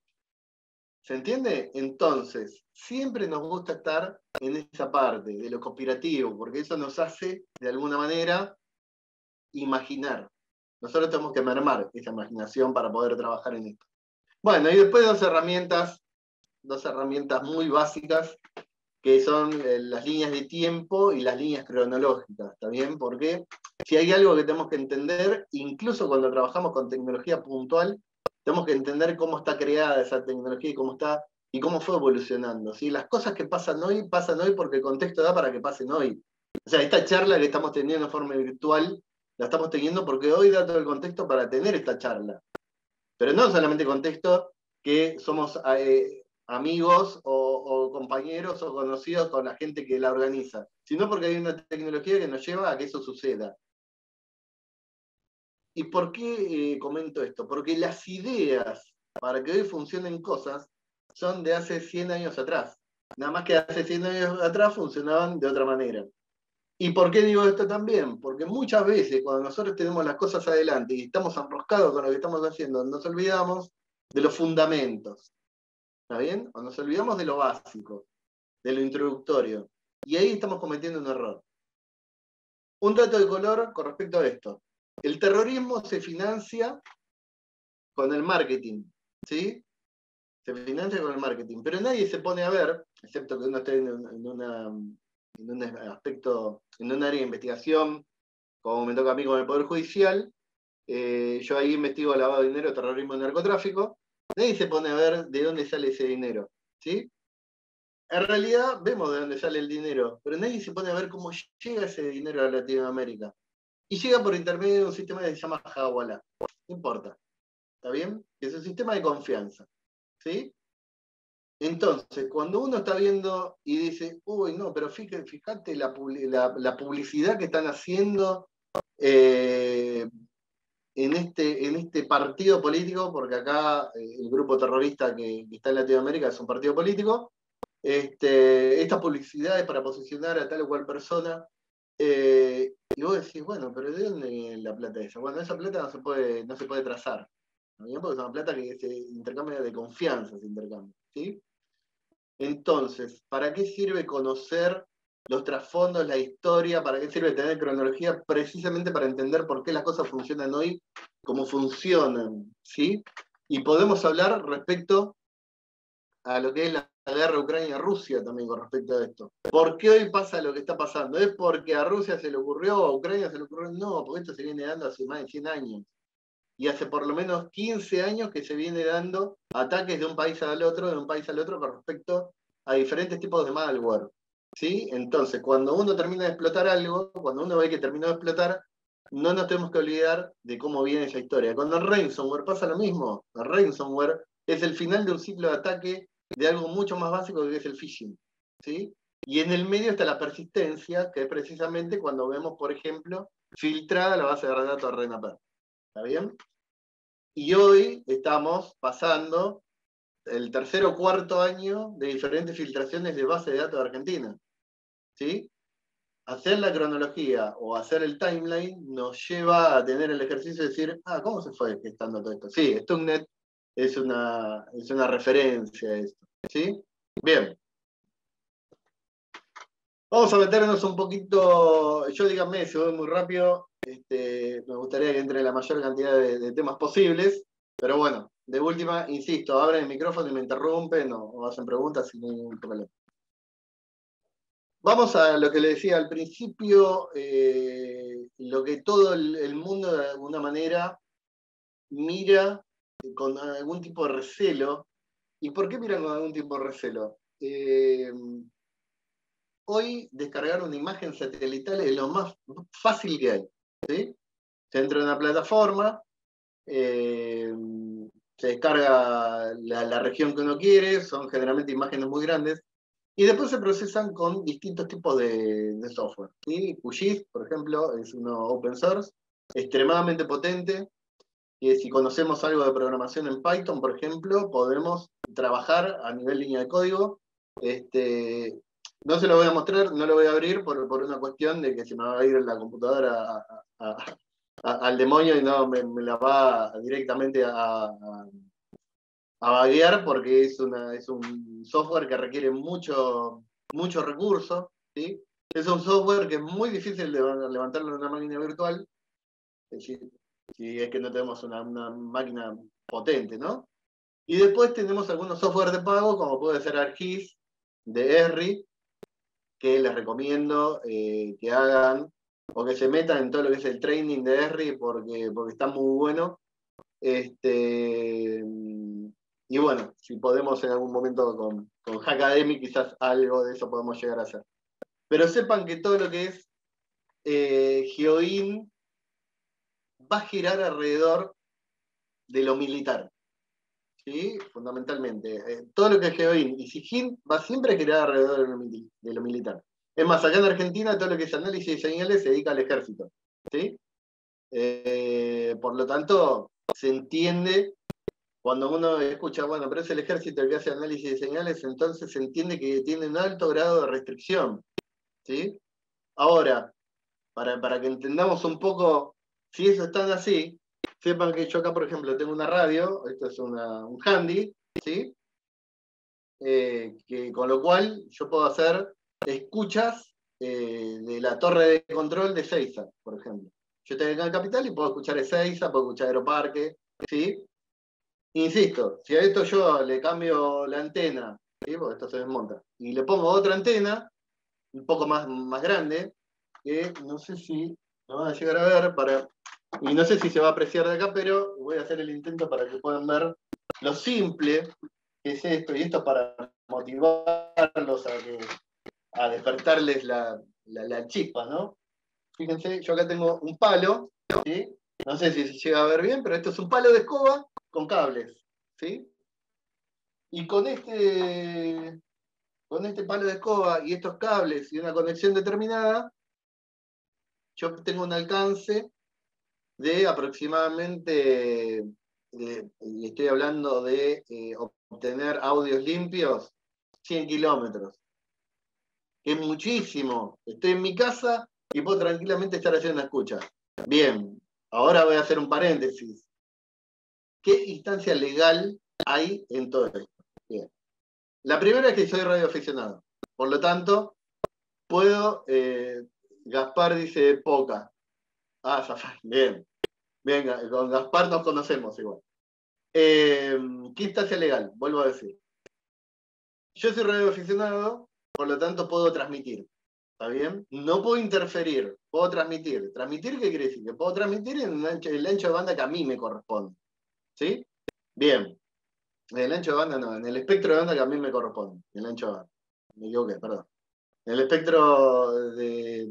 ¿Se entiende? Entonces, siempre nos gusta estar en esa parte de lo conspirativo, porque eso nos hace, de alguna manera, imaginar. Nosotros tenemos que mermar esa imaginación para poder trabajar en esto. Bueno, y después dos herramientas, dos herramientas muy básicas, que son las líneas de tiempo y las líneas cronológicas, ¿está bien? Porque si hay algo que tenemos que entender, incluso cuando trabajamos con tecnología puntual, tenemos que entender cómo está creada esa tecnología y cómo está, y cómo fue evolucionando, ¿sí? Las cosas que pasan hoy, pasan hoy porque el contexto da para que pasen hoy. O sea, esta charla que estamos teniendo de forma virtual, la estamos teniendo porque hoy da todo el contexto para tener esta charla. Pero no solamente contexto que somos eh, amigos o, o compañeros o conocidos con la gente que la organiza, sino porque hay una tecnología que nos lleva a que eso suceda. ¿Y por qué eh, comento esto? Porque las ideas para que hoy funcionen cosas son de hace cien años atrás. Nada más que hace cien años atrás funcionaban de otra manera. ¿Y por qué digo esto también? Porque muchas veces cuando nosotros tenemos las cosas adelante y estamos enroscados con lo que estamos haciendo, nos olvidamos de los fundamentos. ¿Está bien? O nos olvidamos de lo básico, de lo introductorio. Y ahí estamos cometiendo un error. Un dato de color con respecto a esto. El terrorismo se financia con el marketing. ¿Sí? Se financia con el marketing. Pero nadie se pone a ver, excepto que uno esté en una... en un aspecto, en un área de investigación, como me toca a mí con el Poder Judicial, eh, yo ahí investigo lavado de dinero, terrorismo y narcotráfico, nadie se pone a ver de dónde sale ese dinero, ¿sí? En realidad vemos de dónde sale el dinero, pero nadie se pone a ver cómo llega ese dinero a Latinoamérica. Y llega por intermedio de un sistema que se llama Hawala, no importa, ¿está bien? Es un sistema de confianza, ¿sí? Entonces, cuando uno está viendo y dice, uy, no, pero fíjate, fíjate la, la, la publicidad que están haciendo eh, en, este, en este partido político, porque acá eh, el grupo terrorista que, que está en Latinoamérica es un partido político, este, estas publicidades para posicionar a tal o cual persona, eh, y vos decís, bueno, pero ¿de dónde viene la plata esa? Bueno, esa plata no se puede, no se puede trazar, ¿no? Porque es una plata que se intercambia de confianza, se intercambia, ¿sí? Entonces, ¿para qué sirve conocer los trasfondos, la historia? ¿Para qué sirve tener cronología? Precisamente para entender por qué las cosas funcionan hoy como funcionan, ¿sí? Y podemos hablar respecto a lo que es la guerra Ucrania-Rusia también con respecto a esto. ¿Por qué hoy pasa lo que está pasando? ¿Es porque a Rusia se le ocurrió, a Ucrania se le ocurrió? No, porque esto se viene dando hace más de cien años. Y hace por lo menos quince años que se viene dando ataques de un país al otro, de un país al otro, con respecto a diferentes tipos de malware, ¿sí? Entonces, cuando uno termina de explotar algo, cuando uno ve que terminó de explotar, no nos tenemos que olvidar de cómo viene esa historia. Con el ransomware pasa lo mismo. El ransomware es el final de un ciclo de ataque de algo mucho más básico que es el phishing, ¿sí? Y en el medio está la persistencia, que es precisamente cuando vemos, por ejemplo, filtrada la base de datos de RENAPER. ¿Está bien? Y hoy estamos pasando el tercer o cuarto año de diferentes filtraciones de base de datos de Argentina, ¿sí? Hacer la cronología o hacer el timeline nos lleva a tener el ejercicio de decir, ah, ¿cómo se fue gestando todo esto? Sí, StuckNet es una, es una referencia a esto, ¿sí? Bien. Vamos a meternos un poquito, yo díganme, si voy muy rápido. Este, me gustaría que entre la mayor cantidad de, de temas posibles, pero bueno, de última, insisto, abren el micrófono y me interrumpen o, o hacen preguntas sin ningún problema. Vamos a lo que le decía al principio, eh, lo que todo el, el mundo de alguna manera mira con algún tipo de recelo. ¿Y por qué miran con algún tipo de recelo? Eh, hoy descargar una imagen satelital es lo más fácil que hay, ¿sí? Se entra en una plataforma, eh, se descarga la, la región que uno quiere, son generalmente imágenes muy grandes, y después se procesan con distintos tipos de, de software, ¿sí? QGIS, por ejemplo, es uno open source, extremadamente potente, y si conocemos algo de programación en Python, por ejemplo, podemos trabajar a nivel línea de código. Este, no se lo voy a mostrar, no lo voy a abrir por, por una cuestión de que se me va a ir la computadora a, a, a, a, al demonio y no me, me la va directamente a, a, a vaguear, porque es, una, es un software que requiere mucho, mucho recurso, ¿sí? Es un software que es muy difícil de levantarlo en una máquina virtual, es decir, si es que no tenemos una, una máquina potente, ¿no? Y después tenemos algunos software de pago, como puede ser ArcGIS, de Esri, que les recomiendo eh, que hagan, o que se metan en todo lo que es el training de Esri, porque, porque está muy bueno. Este, y bueno, si podemos en algún momento con, con Hackademy, quizás algo de eso podemos llegar a hacer. Pero sepan que todo lo que es eh, GeoIn va a girar alrededor de lo militar, ¿sí? Fundamentalmente. Eh, todo lo que es GeoIn y SIGINT va siempre a girar alrededor de lo, de lo militar. Es más, acá en Argentina todo lo que es análisis de señales se dedica al ejército, ¿sí? Eh, por lo tanto, se entiende, cuando uno escucha, bueno, pero es el ejército el que hace análisis de señales, entonces se entiende que tiene un alto grado de restricción, ¿sí? Ahora, para, para que entendamos un poco. Si eso están así, sepan que yo acá, por ejemplo, tengo una radio, esto es una, un handy, ¿sí? Eh, que, con lo cual yo puedo hacer escuchas eh, de la torre de control de Ezeiza, por ejemplo. Yo estoy acá en Capital y puedo escuchar Ezeiza, puedo escuchar Aeroparque, ¿sí? Insisto, si a esto yo le cambio la antena, ¿sí? Porque esto se desmonta, y le pongo otra antena, un poco más, más grande, que no sé si lo van a llegar a ver, para... Y no sé si se va a apreciar de acá, pero voy a hacer el intento para que puedan ver lo simple que es esto, y esto para motivarlos a, que, a despertarles la, la, la chispa, ¿no? Fíjense, yo acá tengo un palo, ¿sí? No sé si se llega a ver bien, pero esto es un palo de escoba con cables, ¿sí? Y con este, con este palo de escoba y estos cables y una conexión determinada, yo tengo un alcance de aproximadamente, de, y estoy hablando de eh, obtener audios limpios, cien kilómetros. Es muchísimo. Estoy en mi casa y puedo tranquilamente estar haciendo una escucha. Bien, ahora voy a hacer un paréntesis. ¿Qué instancia legal hay en todo esto? Bien. La primera es que soy radioaficionado. Por lo tanto, puedo... Eh, Gaspar dice poca. Ah, Zafar, bien. Venga, con Gaspar nos conocemos igual. Eh, ¿Qué instancia legal? Vuelvo a decir. Yo soy radioaficionado, por lo tanto puedo transmitir. ¿Está bien? No puedo interferir, puedo transmitir. ¿Transmitir qué quiere decir? Que puedo transmitir en el ancho, el ancho de banda que a mí me corresponde. ¿Sí? Bien. En el ancho de banda no, en el espectro de banda que a mí me corresponde. En el ancho de banda. Me equivoqué, perdón. En el espectro de,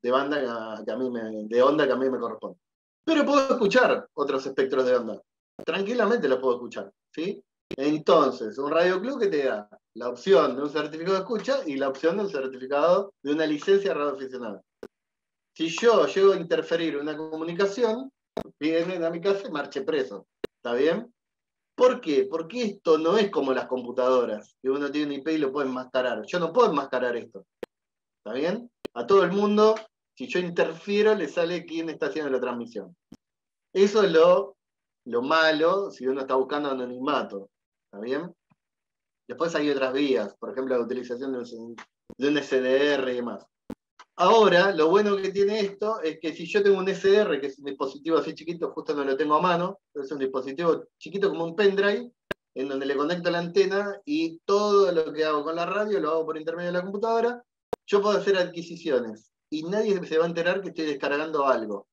de banda que a, que a mí me, de onda que a mí me corresponde. Pero puedo escuchar otros espectros de onda. Tranquilamente los puedo escuchar, ¿sí? Entonces, un radioclub que te da la opción de un certificado de escucha y la opción de un certificado de una licencia radioaficionada. Si yo llego a interferir en una comunicación, vienen a mi casa y marche preso. ¿Está bien? ¿Por qué? Porque esto no es como las computadoras, que uno tiene un I P y lo puede enmascarar. Yo no puedo enmascarar esto. ¿Está bien? A todo el mundo, si yo interfiero, le sale quién está haciendo la transmisión. Eso es lo, lo malo si uno está buscando anonimato. ¿Está bien? Después hay otras vías, por ejemplo, la utilización de un, de un S D R y demás. Ahora, lo bueno que tiene esto es que si yo tengo un S D R, que es un dispositivo así chiquito, justo no lo tengo a mano, es un dispositivo chiquito como un pendrive, en donde le conecto la antena y todo lo que hago con la radio lo hago por intermedio de la computadora, yo puedo hacer adquisiciones y nadie se va a enterar que estoy descargando algo,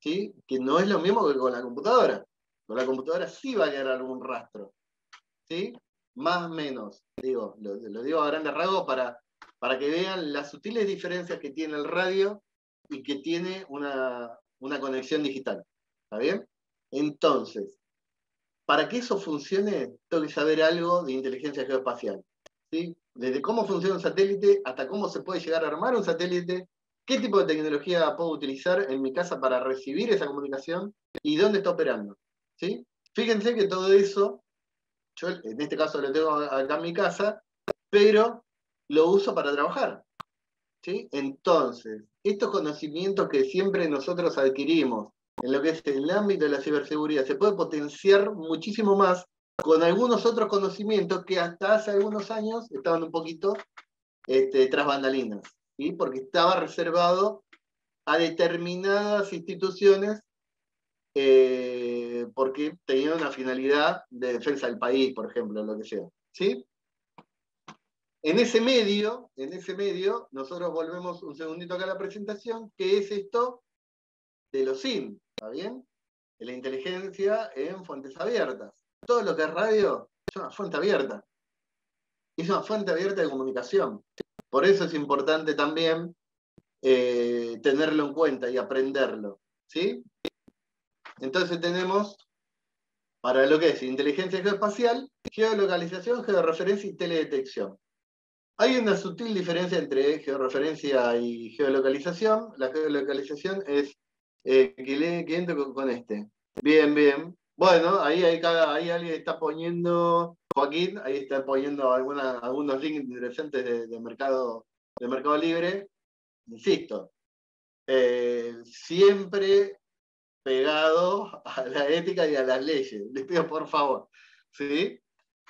¿sí? Que no es lo mismo que con la computadora. Con la computadora sí va a quedar algún rastro, ¿sí? Más o menos, digo, lo, lo digo a grandes rasgos para... para que vean las sutiles diferencias que tiene el radio y que tiene una, una conexión digital. ¿Está bien? Entonces, para que eso funcione, tengo que saber algo de inteligencia geoespacial. ¿Sí? Desde cómo funciona un satélite, hasta cómo se puede llegar a armar un satélite, qué tipo de tecnología puedo utilizar en mi casa para recibir esa comunicación, y dónde está operando. ¿Sí? Fíjense que todo eso, yo en este caso lo tengo acá en mi casa, pero lo uso para trabajar. ¿Sí? Entonces, estos conocimientos que siempre nosotros adquirimos en lo que es el ámbito de la ciberseguridad, se puede potenciar muchísimo más con algunos otros conocimientos que hasta hace algunos años estaban un poquito este, tras bambalinas, ¿sí? Porque estaba reservado a determinadas instituciones eh, porque tenían una finalidad de defensa del país, por ejemplo, lo que sea. ¿Sí? En ese medio, en ese medio, nosotros volvemos un segundito acá a la presentación, que es esto de los O S I N, ¿está bien? De la inteligencia en fuentes abiertas. Todo lo que es radio es una fuente abierta. Es una fuente abierta de comunicación. Por eso es importante también eh, tenerlo en cuenta y aprenderlo. ¿Sí? Entonces tenemos, para lo que es inteligencia geoespacial, geolocalización, georreferencia y teledetección. Hay una sutil diferencia entre georreferencia y geolocalización. La geolocalización es eh, que, que entro con, con este. Bien, bien. Bueno, ahí, ahí, ahí alguien está poniendo, Joaquín, ahí está poniendo alguna, algunos links interesantes de, de, mercado, de Mercado Libre. Insisto, eh, siempre pegado a la ética y a las leyes. Les pido por favor. ¿Sí?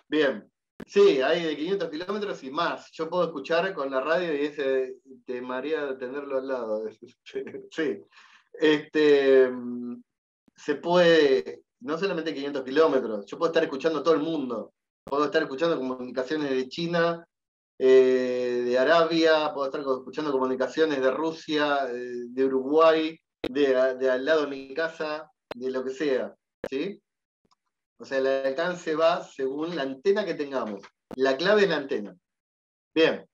Bien. Sí, hay de quinientos kilómetros y más. Yo puedo escuchar con la radio y ese te maría tenerlo al lado. Sí. Este, se puede, no solamente quinientos kilómetros, yo puedo estar escuchando a todo el mundo. Puedo estar escuchando comunicaciones de China, eh, de Arabia, puedo estar escuchando comunicaciones de Rusia, eh, de Uruguay, de, de al lado de mi casa, de lo que sea. ¿Sí? O sea, el alcance va según la antena que tengamos. La clave es la antena. Bien.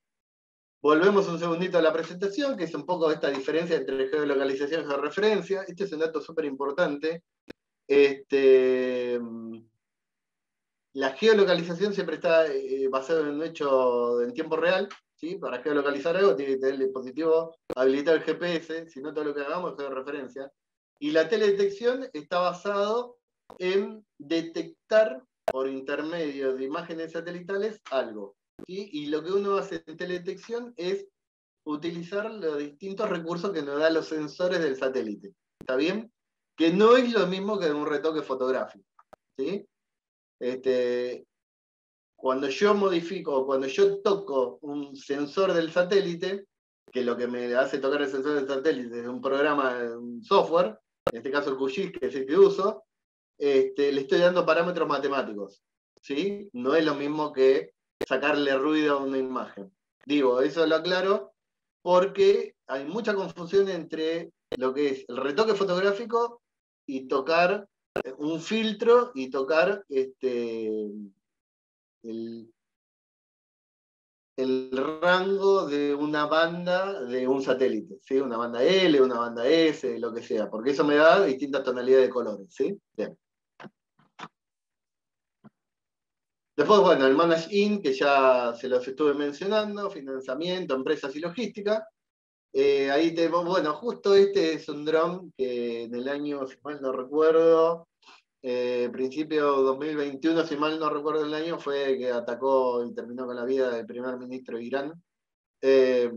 Volvemos un segundito a la presentación, que es un poco esta diferencia entre geolocalización y georreferencia. Este es un dato súper importante. Este, la geolocalización siempre está eh, basada en un hecho en tiempo real. ¿Sí? Para geolocalizar algo, tiene que tener el dispositivo, habilitar el G P S, si no todo lo que hagamos es georreferencia. Y la teledetección está basado en detectar por intermedio de imágenes satelitales algo. ¿Sí? Y lo que uno hace en teledetección es utilizar los distintos recursos que nos dan los sensores del satélite. ¿Está bien? Que no es lo mismo que un retoque fotográfico. ¿Sí? Este, cuando yo modifico, cuando yo toco un sensor del satélite, que lo que me hace tocar el sensor del satélite es un programa, un software, en este caso el Q G I S, que es el que uso, Este, le estoy dando parámetros matemáticos, ¿sí? No es lo mismo que sacarle ruido a una imagen. Digo, eso lo aclaro porque hay mucha confusión entre lo que es el retoque fotográfico y tocar un filtro y tocar este, el, el rango de una banda de un satélite, ¿sí? Una banda L, una banda S, lo que sea, porque eso me da distintas tonalidades de colores, ¿sí? Bien. Después, bueno, el Manage In, que ya se los estuve mencionando, financiamiento, empresas y logística. Eh, ahí tenemos, bueno, justo este es un dron que en el año, si mal no recuerdo, eh, principio dos mil veintiuno, si mal no recuerdo el año, fue que atacó y terminó con la vida del primer ministro de Irán. Eh,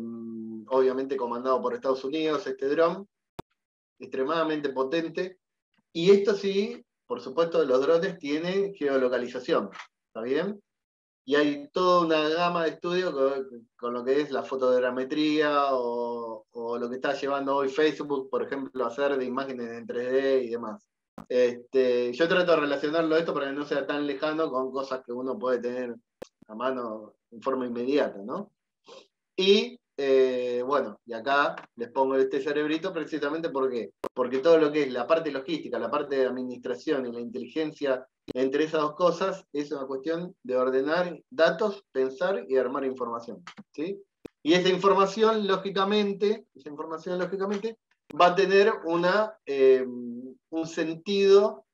obviamente comandado por Estados Unidos, este dron, extremadamente potente. Y esto sí, por supuesto, los drones tienen geolocalización. ¿Está bien? Y hay toda una gama de estudios con, con lo que es la fotogrametría o, o lo que está llevando hoy Facebook, por ejemplo, a hacer de imágenes en tres D y demás. Este, yo trato de relacionarlo a esto para que no sea tan lejano con cosas que uno puede tener a mano en forma inmediata, ¿no? Y, eh, bueno, y acá les pongo este cerebrito precisamente porque, porque todo lo que es la parte logística, la parte de administración y la inteligencia entre esas dos cosas es una cuestión de ordenar datos, pensar y armar información. ¿Sí? Y esa información, lógicamente, esa información, lógicamente va a tener una, eh, un sentido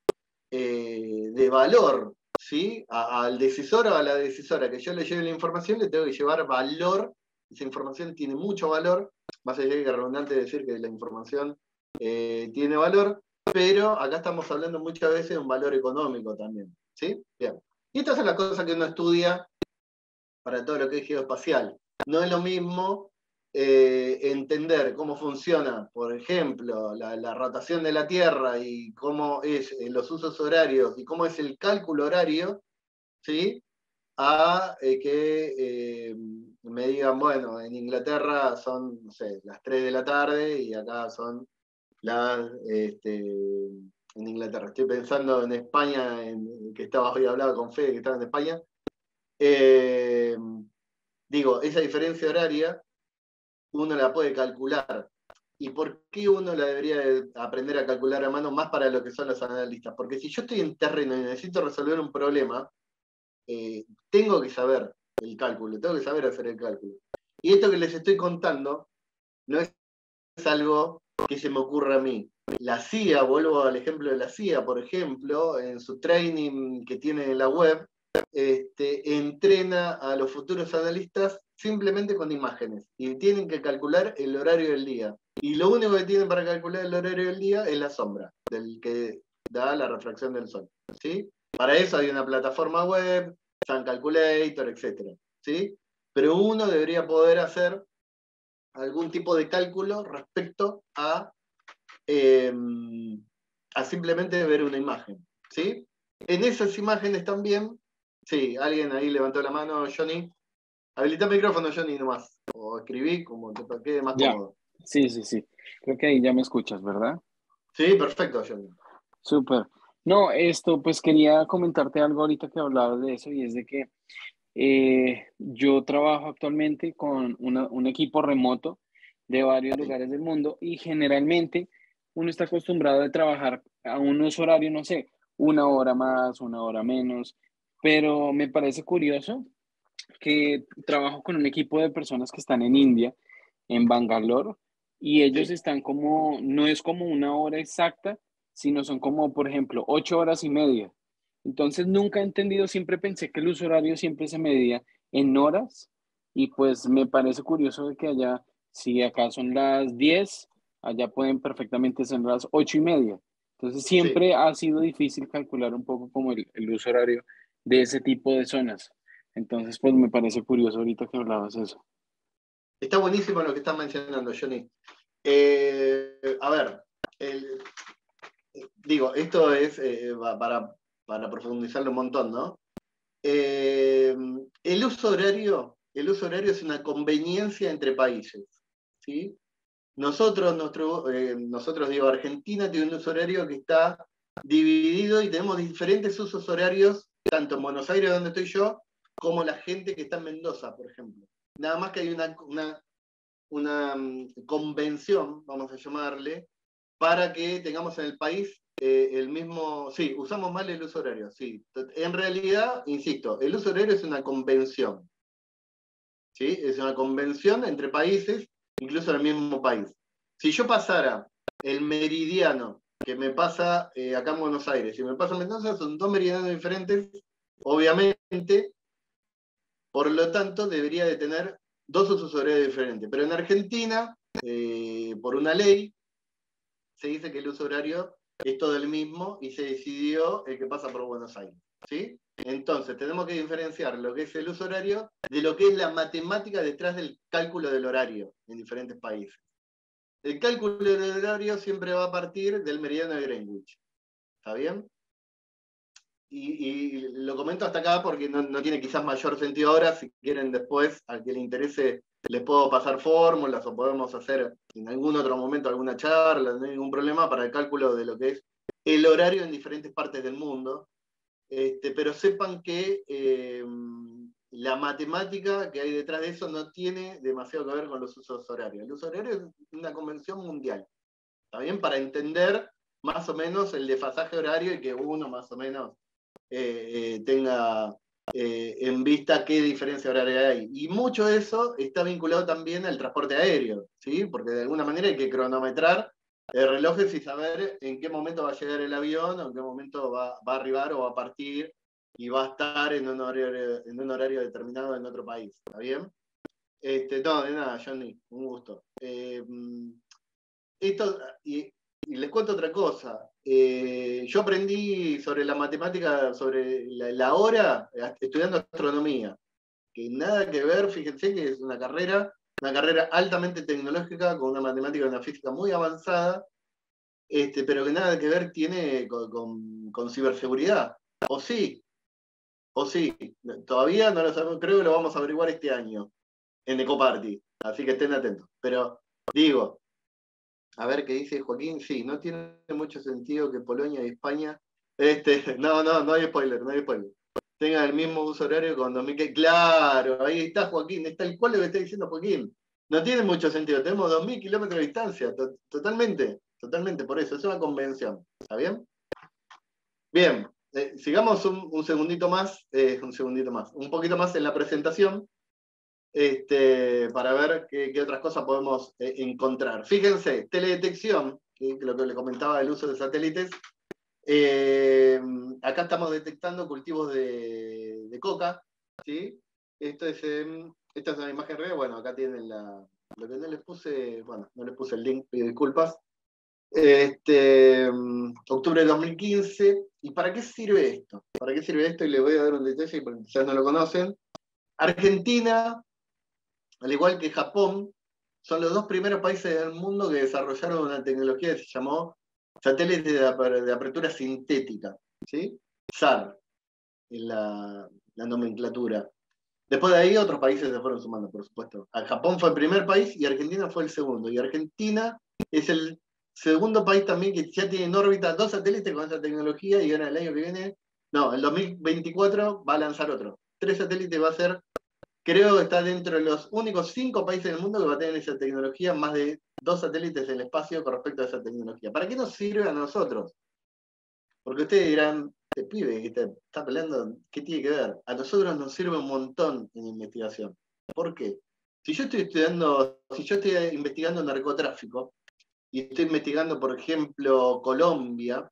eh, de valor, ¿sí? A, al decisor o a la decisora que yo le lleve la información, le tengo que llevar valor. Esa información tiene mucho valor, más allá de que es redundante decir que la información eh, tiene valor, pero acá estamos hablando muchas veces de un valor económico también, ¿sí? Bien. Y estas son las cosas que uno estudia para todo lo que es geoespacial. No es lo mismo eh, entender cómo funciona, por ejemplo, la, la rotación de la Tierra y cómo es eh, los usos horarios y cómo es el cálculo horario, ¿sí? A eh, que eh, me digan, bueno, en Inglaterra son, no sé, las tres de la tarde y acá son las... Este, en Inglaterra, estoy pensando en España, en, que estaba hoy hablaba con Fede, que estaba en España. Eh, digo, esa diferencia horaria uno la puede calcular. ¿Y por qué uno la debería aprender a calcular a mano más para lo que son los analistas? Porque si yo estoy en terreno y necesito resolver un problema, eh, tengo que saber el cálculo, tengo que saber hacer el cálculo. Y esto que les estoy contando no es algo que se me ocurra a mí. La C I A, vuelvo al ejemplo de la C I A, por ejemplo, en su training que tiene en la web, este, entrena a los futuros analistas simplemente con imágenes, y tienen que calcular el horario del día. Y lo único que tienen para calcular el horario del día es la sombra, del que da la refracción del sol, ¿sí? Para eso hay una plataforma web, Sun Calculator, etcétera, ¿sí? Pero uno debería poder hacer algún tipo de cálculo respecto a Eh, a simplemente ver una imagen, ¿sí? En esas imágenes también, sí, alguien ahí levantó la mano, Johnny. Habilita el micrófono, Johnny, nomás. O escribí, como te quede más ya. Cómodo. Sí, sí, sí. Creo que ahí ya me escuchas, ¿verdad? Sí, perfecto, Johnny. Súper. No, esto, pues quería comentarte algo ahorita que hablabas de eso, y es de que eh, yo trabajo actualmente con una, un equipo remoto de varios lugares del mundo, y generalmente uno está acostumbrado a trabajar a unos horarios, no sé, una hora más, una hora menos, pero me parece curioso que trabajo con un equipo de personas que están en India, en Bangalore, y ellos sí están como, no es como una hora exacta, sino son como, por ejemplo, ocho horas y media. Entonces nunca he entendido, siempre pensé que el uso horario siempre se medía en horas, y pues me parece curioso que allá, si acá son las diez, allá pueden perfectamente ser las ocho y media. Entonces siempre sí ha sido difícil calcular un poco como el, el uso horario de ese tipo de zonas. Entonces pues me parece curioso ahorita que hablabas eso. Está buenísimo lo que estás mencionando, Johnny. Eh, a ver, el, digo, esto es eh, para, para profundizarlo un montón, ¿no? Eh, el uso horario, el uso horario es una conveniencia entre países, ¿sí? Nosotros, nuestro, eh, nosotros digo, Argentina tiene un uso horario que está dividido y tenemos diferentes usos horarios, tanto en Buenos Aires, donde estoy yo, como la gente que está en Mendoza, por ejemplo. Nada más que hay una, una, una convención, vamos a llamarle, para que tengamos en el país eh, el mismo... Sí, usamos mal el uso horario, sí. En realidad, insisto, el uso horario es una convención, ¿sí? Es una convención entre países, incluso en el mismo país. Si yo pasara el meridiano que me pasa eh, acá en Buenos Aires, si me pasa en Mendoza, son dos meridianos diferentes, obviamente, por lo tanto, debería de tener dos usos horarios diferentes. Pero en Argentina, eh, por una ley, se dice que el uso horario es todo el mismo y se decidió el que pasa por Buenos Aires, ¿sí? Entonces, tenemos que diferenciar lo que es el uso horario de lo que es la matemática detrás del cálculo del horario en diferentes países. El cálculo del horario siempre va a partir del meridiano de Greenwich. ¿Está bien? Y, y lo comento hasta acá porque no, no tiene quizás mayor sentido ahora. Si quieren después, al que le interese, les puedo pasar fórmulas o podemos hacer en algún otro momento alguna charla, no hay ningún problema, para el cálculo de lo que es el horario en diferentes partes del mundo. Este, pero sepan que eh, la matemática que hay detrás de eso no tiene demasiado que ver con los usos horarios. El uso horario es una convención mundial, ¿está bien? Para entender más o menos el desfasaje horario y que uno más o menos eh, eh, tenga eh, en vista qué diferencia horaria hay. Y mucho de eso está vinculado también al transporte aéreo, ¿sí? Porque de alguna manera hay que cronometrar el reloj y saber en qué momento va a llegar el avión, o en qué momento va, va a arribar o va a partir, y va a estar en un horario, en un horario determinado en otro país. ¿Está bien? Este, no, de nada, Johnny, un gusto. Eh, esto, y, y les cuento otra cosa. Eh, yo aprendí sobre la matemática, sobre la, la hora, estudiando astronomía. Que nada que ver, fíjense que es una carrera, una carrera altamente tecnológica, con una matemática y una física muy avanzada, este, pero que nada que ver tiene con, con, con ciberseguridad. O sí, o sí, todavía no lo sabemos, creo que lo vamos a averiguar este año en Ecoparty, así que estén atentos. Pero digo, a ver qué dice Joaquín, sí, no tiene mucho sentido que Polonia y España, este, no, no, no hay spoiler, no hay spoiler, tengan el mismo uso horario con dos mil quince, claro, ahí está Joaquín, está el cual lo que está diciendo Joaquín, no tiene mucho sentido, tenemos dos mil kilómetros de distancia, to totalmente, totalmente, por eso, es una convención, ¿está bien? Bien, eh, sigamos un, un segundito más, eh, un segundito más, un poquito más en la presentación, Este, para ver qué, qué otras cosas podemos eh, encontrar. Fíjense, teledetección, ¿sí? Lo que les comentaba del uso de satélites. Eh, acá estamos detectando cultivos de, de coca, ¿sí? Esto es, eh, esta es una imagen real. Bueno, acá tienen la... Lo que no les puse, bueno, no les puse el link, pido disculpas. Este, octubre de dos mil quince. ¿Y para qué sirve esto? ¿Para qué sirve esto? Y les voy a dar un detalle porque quizás no lo conocen. Argentina, al igual que Japón, son los dos primeros países del mundo que desarrollaron una tecnología que se llamó satélites de, ap de apertura sintética, ¿sí? S A R, en la, la nomenclatura. Después de ahí otros países se fueron sumando, por supuesto. Japón fue el primer país y Argentina fue el segundo. Y Argentina es el segundo país también que ya tiene en órbita dos satélites con esa tecnología, y ahora el año que viene, no, el dos mil veinticuatro va a lanzar otro. Tres satélites va a ser... Creo que está dentro de los únicos cinco países del mundo que va a tener esa tecnología, más de dos satélites en el espacio con respecto a esa tecnología. ¿Para qué nos sirve a nosotros? Porque ustedes dirán, este pibe que está peleando, ¿qué tiene que ver? A nosotros nos sirve un montón en investigación. ¿Por qué? Si yo estoy estudiando, si yo estoy investigando narcotráfico, y estoy investigando, por ejemplo, Colombia,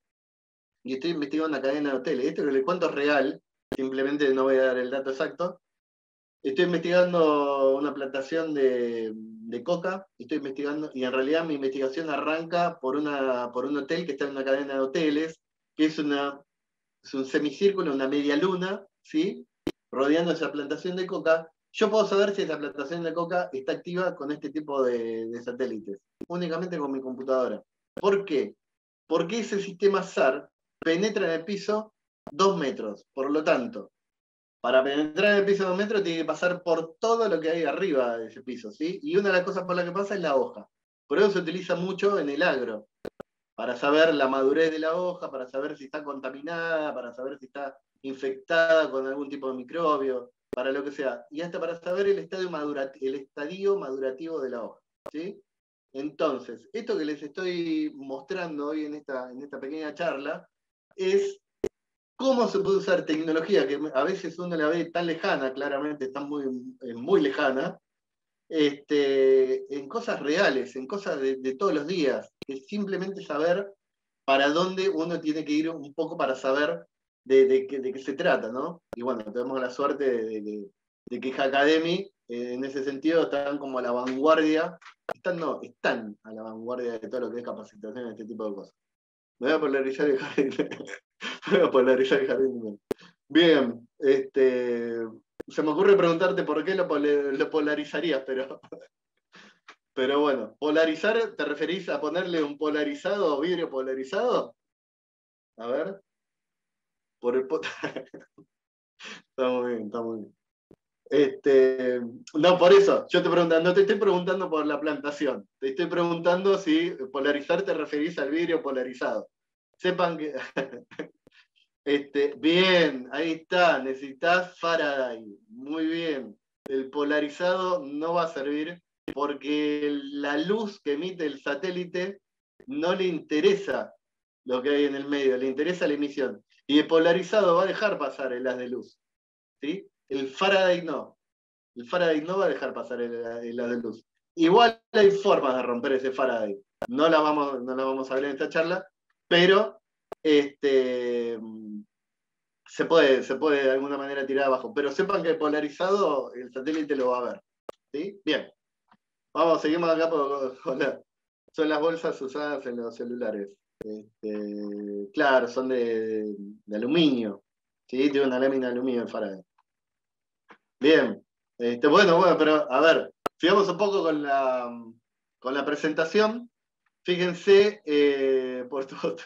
y estoy investigando una cadena de hoteles, esto que les cuento es real, simplemente no voy a dar el dato exacto. Estoy investigando una plantación de, de coca, estoy investigando, y en realidad mi investigación arranca por, una, por un hotel que está en una cadena de hoteles, que es, una, es un semicírculo, una media luna, ¿sí? Rodeando esa plantación de coca. Yo puedo saber si esa plantación de coca está activa con este tipo de, de satélites, únicamente con mi computadora. ¿Por qué? Porque ese sistema S A R penetra en el piso dos metros, por lo tanto, para penetrar en el piso de un metro tiene que pasar por todo lo que hay arriba de ese piso, ¿sí? Y una de las cosas por las que pasa es la hoja. Por eso se utiliza mucho en el agro, para saber la madurez de la hoja, para saber si está contaminada, para saber si está infectada con algún tipo de microbio, para lo que sea. Y hasta para saber el estadio, madura, el estadio madurativo de la hoja, ¿sí? Entonces, esto que les estoy mostrando hoy en esta, en esta pequeña charla es... ¿Cómo se puede usar tecnología que a veces uno la ve tan lejana, claramente está muy, muy lejana, este, en cosas reales, en cosas de, de todos los días? Es simplemente saber para dónde uno tiene que ir un poco para saber de, de, de, de qué se trata, ¿no? Y bueno, tenemos la suerte de, de, de que Hackademy, eh, en ese sentido, están como a la vanguardia, están, no, están a la vanguardia de todo lo que es capacitación en este tipo de cosas. Me voy a polarizar el jardín. Me voy a polarizar el jardín. Bien, este, se me ocurre preguntarte por qué lo, lo polarizarías, pero, pero bueno, ¿polarizar te referís a ponerle un polarizado o vidrio polarizado? A ver. Por el po Está muy bien, está muy bien. Este, no, por eso, yo te pregunto, no te estoy preguntando por la plantación, te estoy preguntando si polarizar te referís al vidrio polarizado. Sepan que... este, bien, ahí está, necesitas Faraday, muy bien. El polarizado no va a servir porque la luz que emite el satélite no le interesa lo que hay en el medio, le interesa la emisión. Y el polarizado va a dejar pasar el haz de luz. ¿sí? El Faraday no. El Faraday no va a dejar pasar el, el, la de luz. Igual hay formas de romper ese Faraday. No la vamos, no la vamos a ver en esta charla, pero este, se, puede, se puede de alguna manera tirar abajo. Pero sepan que polarizado el satélite lo va a ver. ¿Sí? Bien. Vamos, seguimos acá por, por la, son las bolsas usadas en los celulares. Este, claro, son de, de aluminio. ¿Sí? Tiene una lámina de aluminio en Faraday. Bien. Este, bueno, bueno, pero a ver, sigamos un poco con la, con la presentación. Fíjense, eh, por todos.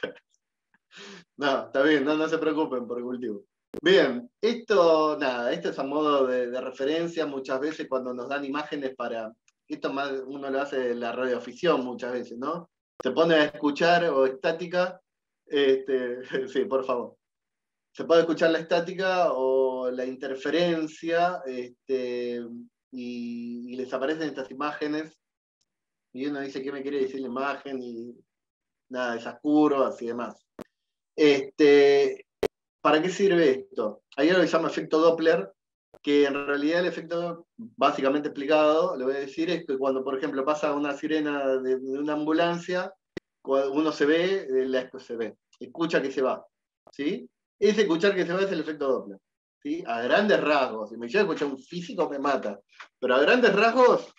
No, está bien, no, no se preocupen por el cultivo. Bien, esto, nada, esto es a modo de, de referencia. Muchas veces cuando nos dan imágenes para... Esto más uno lo hace en la radioafición muchas veces, ¿no? Se pone a escuchar o estática, este, sí, por favor. Se puede escuchar la estática o la interferencia, este, y, y les aparecen estas imágenes, y uno dice, ¿qué me quiere decir la imagen? Y nada, esas curvas y demás. Este, ¿para qué sirve esto? Hay algo que se llama efecto Doppler, que en realidad el efecto, básicamente explicado, lo voy a decir, es que cuando, por ejemplo, pasa una sirena de, de una ambulancia, uno se ve, la, se ve, escucha que se va, ¿sí? Ese escuchar que se va es el efecto Doppler, ¿sí? A grandes rasgos. Si me llega a escuchar un físico me mata, pero a grandes rasgos,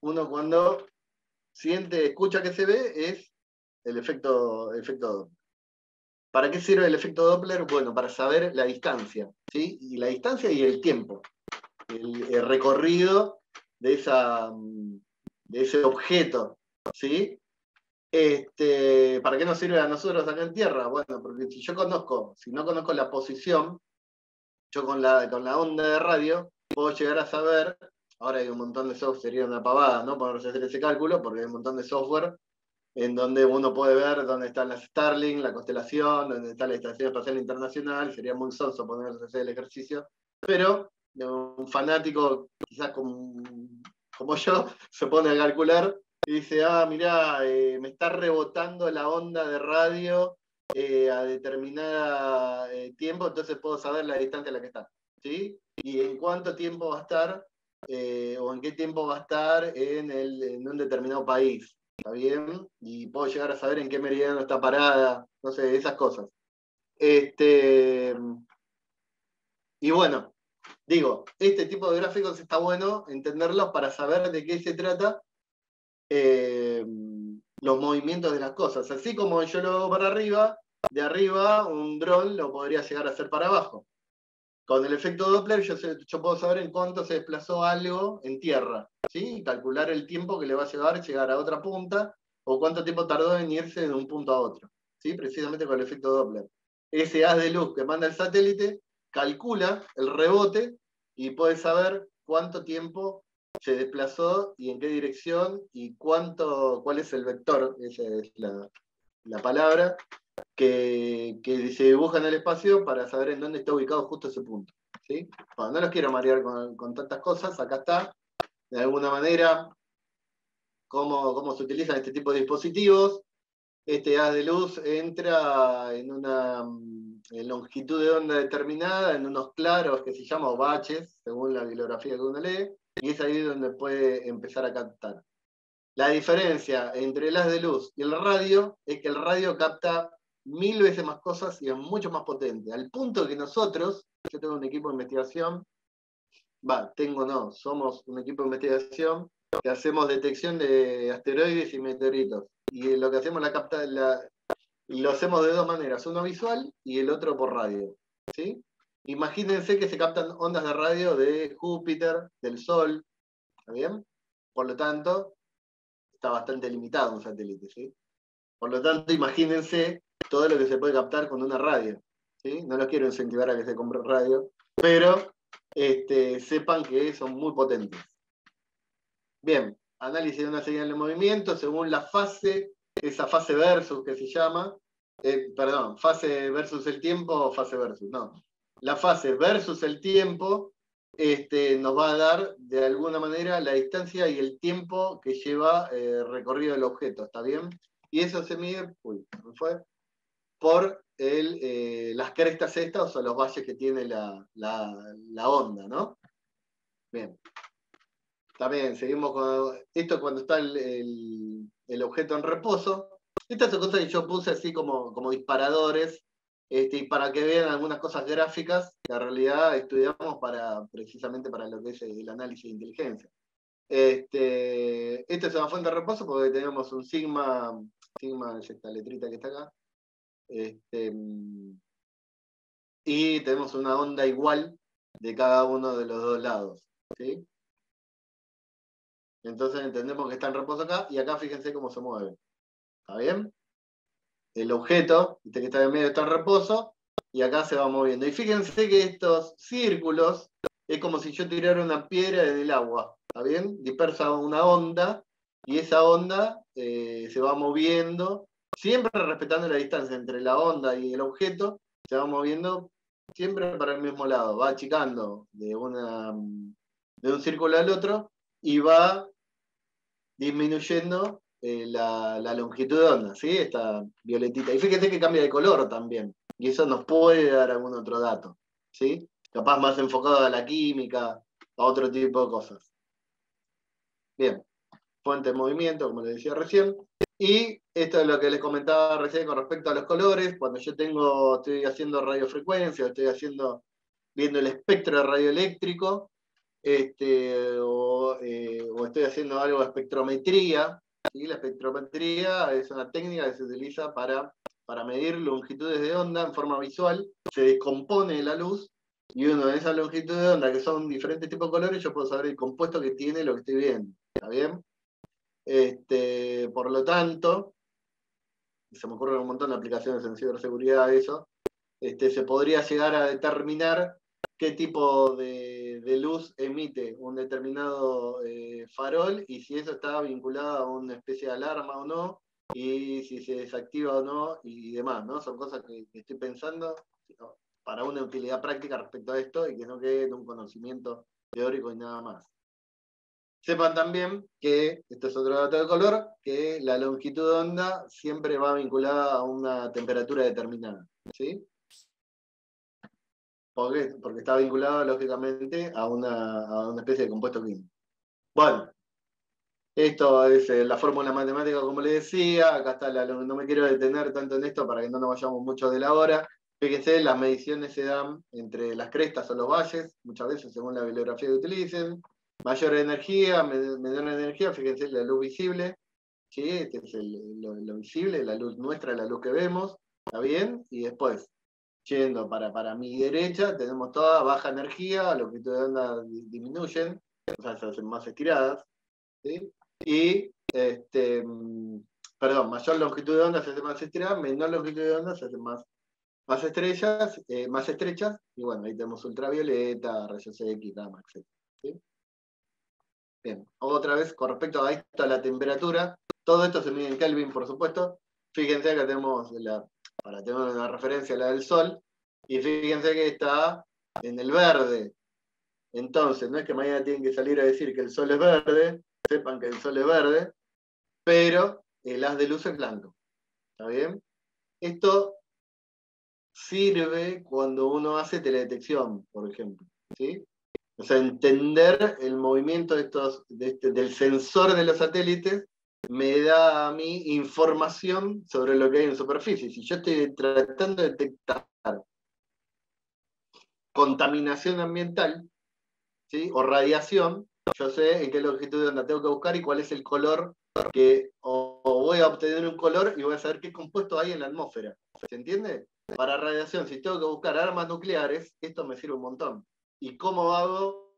uno cuando siente, escucha que se ve, es el efecto, efecto Doppler. ¿Para qué sirve el efecto Doppler? Bueno, para saber la distancia, ¿sí? Y la distancia y el tiempo, el, el recorrido de, esa, de ese objeto, ¿sí? Este, ¿para qué nos sirve a nosotros acá en Tierra? Bueno, porque si yo conozco, si no conozco la posición, yo con la, con la onda de radio puedo llegar a saber, ahora hay un montón de software, sería una pavada, ¿no? Ponerse a hacer ese cálculo, porque hay un montón de software en donde uno puede ver dónde están las Starlink, la constelación, dónde está la Estación Espacial Internacional, sería muy sonso ponerse a hacer el ejercicio, pero un fanático, quizás como, como yo, se pone a calcular y dice, ah, mirá, eh, me está rebotando la onda de radio eh, a determinado eh, tiempo, entonces puedo saber la distancia a la que está, ¿sí? Y en cuánto tiempo va a estar, eh, o en qué tiempo va a estar en, el, en un determinado país. ¿Está bien? Y puedo llegar a saber en qué meridiano está parada, no sé, esas cosas. Este, y bueno, digo, este tipo de gráficos está bueno entenderlos para saber de qué se trata eh, los movimientos de las cosas. Así como yo lo hago para arriba, de arriba un dron lo podría llegar a hacer para abajo. Con el efecto Doppler yo, sé, yo puedo saber en cuánto se desplazó algo en tierra, ¿sí? Y calcular el tiempo que le va a llevar llegar a otra punta, o cuánto tiempo tardó en irse de un punto a otro, ¿sí? Precisamente con el efecto Doppler. Ese haz de luz que manda el satélite calcula el rebote y puede saber cuánto tiempo se desplazó y en qué dirección y cuánto, cuál es el vector, esa es la, la palabra, que, que se dibuja en el espacio para saber en dónde está ubicado justo ese punto, ¿sí? Bueno, no los quiero marear con, con tantas cosas, acá está. De alguna manera, cómo, cómo se utilizan este tipo de dispositivos. Este haz de luz entra en una en longitud de onda determinada, en unos claros que se llaman baches, según la bibliografía que uno lee, y es ahí donde puede empezar a captar. La diferencia entre el haz de luz y el radio es que el radio capta mil veces más cosas y es mucho más potente, al punto que nosotros, yo tengo un equipo de investigación, Va, tengo no, somos un equipo de investigación que hacemos detección de asteroides y meteoritos. Y lo que hacemos la capta, la, lo hacemos de dos maneras, uno visual y el otro por radio, ¿sí? Imagínense que se captan ondas de radio de Júpiter, del Sol, ¿está bien? Por lo tanto, está bastante limitado un satélite, ¿sí? Por lo tanto, imagínense todo lo que se puede captar con una radio, ¿sí? No los quiero incentivar a que se compre radio, pero... Este, sepan que son muy potentes. Bien, análisis de una señal de movimiento según la fase, esa fase versus que se llama, eh, perdón, fase versus el tiempo, fase versus, no. La fase versus el tiempo este, nos va a dar, de alguna manera, la distancia y el tiempo que lleva eh, recorrido del objeto, ¿está bien? Y eso se mide, uy, ¿me fue? Por el, eh, las crestas estas o los valles que tiene la, la, la onda, ¿no? Bien. También seguimos con esto cuando está el, el, el objeto en reposo. Estas son cosas que yo puse así como, como disparadores, este, y para que vean algunas cosas gráficas que en realidad estudiamos para, precisamente para lo que es el análisis de inteligencia. Este, esta es una fuente de reposo porque tenemos un sigma, sigma es esta letrita que está acá, este, y tenemos una onda igual de cada uno de los dos lados, ¿sí? Entonces entendemos que está en reposo acá, y acá fíjense cómo se mueve. ¿Está bien? El objeto, este que está en medio, está en reposo, y acá se va moviendo. Y fíjense que estos círculos es como si yo tirara una piedra en el agua. ¿Está bien? Dispersa una onda, y esa onda eh, se va moviendo, siempre respetando la distancia entre la onda y el objeto, se va moviendo siempre para el mismo lado, va achicando de, una, de un círculo al otro, y va disminuyendo eh, la, la longitud de onda, ¿sí? Esta violetita. Y fíjense que cambia de color también, y eso nos puede dar algún otro dato, ¿sí? Capaz más enfocado a la química, a otro tipo de cosas. Bien, fuente de movimiento, como les decía recién. Y esto es lo que les comentaba recién con respecto a los colores. Cuando yo tengo, estoy haciendo radiofrecuencia, estoy haciendo, viendo el espectro radioeléctrico, este, o, eh, o estoy haciendo algo de espectrometría, ¿sí? La espectrometría es una técnica que se utiliza para, para medir longitudes de onda en forma visual. Se descompone la luz, y uno de esas longitudes de onda, que son diferentes tipos de colores, yo puedo saber el compuesto que tiene lo que estoy viendo. ¿Está bien? Este, por lo tanto, se me ocurren un montón de aplicaciones en ciberseguridad de eso, este, se podría llegar a determinar qué tipo de, de luz emite un determinado eh, farol, y si eso está vinculado a una especie de alarma o no, y si se desactiva o no, y demás, ¿no? Son cosas que estoy pensando para una utilidad práctica respecto a esto, y que no quede en un conocimiento teórico y nada más. Sepan también que, este es otro dato de color, que la longitud de onda siempre va vinculada a una temperatura determinada, ¿sí? ¿Por qué? Porque está vinculada, lógicamente, a una, a una especie de compuesto químico. Bueno, esto es eh, la fórmula matemática, como les decía. Acá está la, no me quiero detener tanto en esto para que no nos vayamos mucho de la hora. Fíjense, las mediciones se dan entre las crestas o los valles, muchas veces según la bibliografía que utilicen. Mayor energía, menor energía, fíjense la luz visible, ¿sí? Este es el, lo, lo visible, la luz nuestra, la luz que vemos, ¿está bien? Y después, yendo para, para mi derecha, tenemos toda baja energía, longitud de onda disminuyen, o sea, se hacen más estiradas, ¿sí? Y, este, perdón, mayor longitud de onda se hace más estirada, menor longitud de onda se hace más, más, estrellas, eh, más estrechas, y bueno, ahí tenemos ultravioleta, rayos X, gamma, etcétera, ¿sí? Bien, otra vez, con respecto a esto, a la temperatura, todo esto se mide en Kelvin, por supuesto. Fíjense que tenemos, la, para tener una referencia, la del Sol, y fíjense que está en el verde. Entonces, no es que mañana tienen que salir a decir que el Sol es verde, sepan que el Sol es verde, pero el haz de luz es blanco. ¿Está bien? Esto sirve cuando uno hace teledetección, por ejemplo, ¿sí? O sea, entender el movimiento de estos, de este, del sensor de los satélites me da a mí información sobre lo que hay en superficie. Si yo estoy tratando de detectar contaminación ambiental, ¿sí? O radiación, yo sé en qué longitud de onda tengo que buscar y cuál es el color que, o, o voy a obtener un color y voy a saber qué compuesto hay en la atmósfera. ¿Se entiende? Para radiación, si tengo que buscar armas nucleares, esto me sirve un montón. ¿Y cómo hago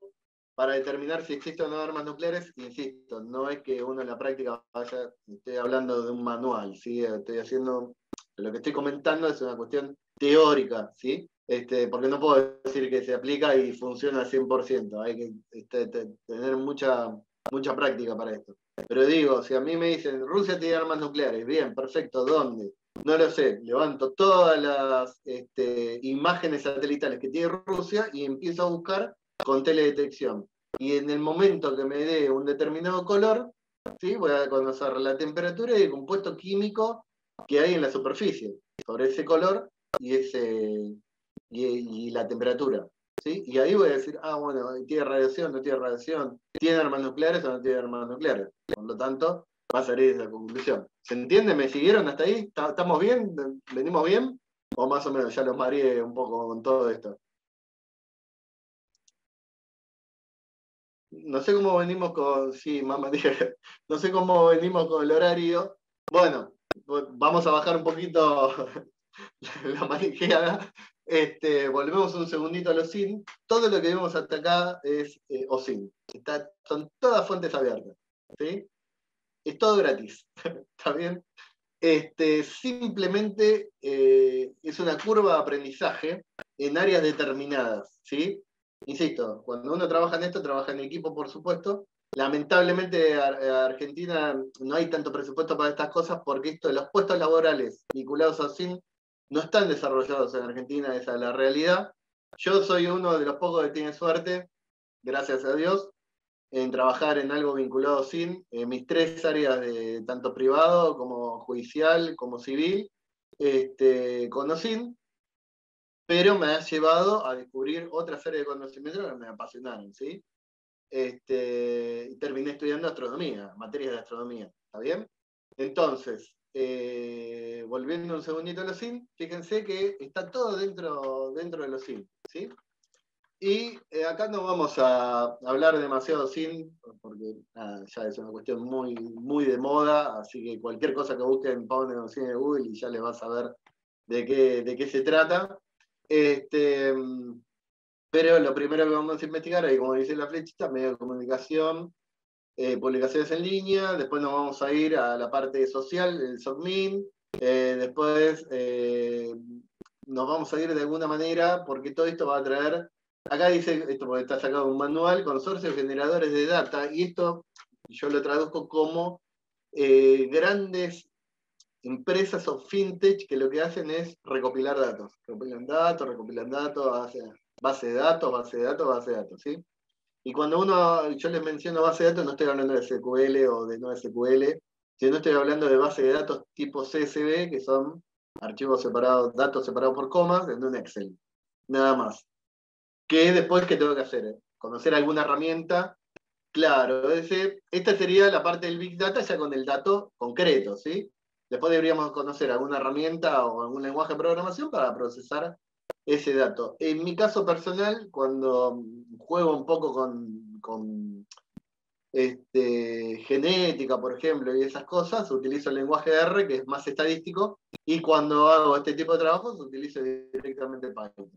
para determinar si existen o no armas nucleares? Insisto, no es que uno en la práctica vaya, estoy hablando de un manual, ¿sí? Estoy haciendo, lo que estoy comentando es una cuestión teórica, ¿sí? Este, porque no puedo decir que se aplica y funciona al cien por ciento, hay que este, te, tener mucha, mucha práctica para esto. Pero digo, si a mí me dicen, Rusia tiene armas nucleares, bien, perfecto, ¿dónde? No lo sé, levanto todas las este, imágenes satelitales que tiene Rusia y empiezo a buscar con teledetección. Y en el momento que me dé un determinado color, ¿sí? Voy a conocer la temperatura y el compuesto químico que hay en la superficie. Sobre ese color y, ese, y, y la temperatura. ¿Sí? Y ahí voy a decir, ah, bueno, tiene radiación, no tiene radiación, tiene armas nucleares o no tiene armas nucleares. Por lo tanto, va a salir esa conclusión. ¿Se entiende? ¿Me siguieron hasta ahí? ¿Estamos bien? ¿Venimos bien? O más o menos, ya los mareé un poco con todo esto. No sé cómo venimos con... Sí, mamá, dije. No sé cómo venimos con el horario. Bueno, vamos a bajar un poquito la manijada. Este, volvemos un segundito a los O S I N. Todo lo que vimos hasta acá es eh, O S I N. Está, son todas fuentes abiertas. ¿Sí? Es todo gratis. ¿Está bien? Este, simplemente eh, es una curva de aprendizaje en áreas determinadas. ¿Sí? Insisto, cuando uno trabaja en esto, trabaja en equipo, por supuesto. Lamentablemente, a Argentina no hay tanto presupuesto para estas cosas porque esto, los puestos laborales vinculados a O S I N no están desarrollados en Argentina, esa es la realidad. Yo soy uno de los pocos que tiene suerte, gracias a Dios, en trabajar en algo vinculado a O S I N, en mis tres áreas, de tanto privado como judicial, como civil, este, con O S I N. Pero me ha llevado a descubrir otra serie de conocimientos que me apasionaron, ¿sí? Este, terminé estudiando astronomía, materias de astronomía, ¿está bien? Entonces, eh, volviendo un segundito a los O S I N, fíjense que está todo dentro, dentro de los O S I N, ¿sí? Y eh, acá no vamos a hablar demasiado de O S I N, porque nada, ya es una cuestión muy, muy de moda, así que cualquier cosa que busquen, pongan O S I N en Google y ya les va a saber de qué, de qué se trata. Este, pero lo primero que vamos a investigar es, como dice la flechita, medios de comunicación, eh, publicaciones en línea. Después nos vamos a ir a la parte social, el SOCMIN. eh, Después eh, nos vamos a ir de alguna manera, porque todo esto va a traer, acá dice, esto porque está sacado un manual, consorcios generadores de data. Y esto yo lo traduzco como eh, grandes empresas o fintech que lo que hacen es recopilar datos. Recopilan datos, recopilan datos, base, base de datos, base de datos, base de datos, ¿sí? Y cuando uno, yo les menciono base de datos, no estoy hablando de S Q L o de no S Q L, sino estoy hablando de base de datos tipo C S V, que son archivos separados, datos separados por comas, en un Excel. Nada más. ¿Qué después que tengo que hacer? ¿Conocer alguna herramienta? Claro, ese, esta sería la parte del Big Data ya con el dato concreto, ¿sí? Después deberíamos conocer alguna herramienta o algún lenguaje de programación para procesar ese dato. En mi caso personal, cuando juego un poco con, con este, genética, por ejemplo, y esas cosas, utilizo el lenguaje R, que es más estadístico, y cuando hago este tipo de trabajos, utilizo directamente Python.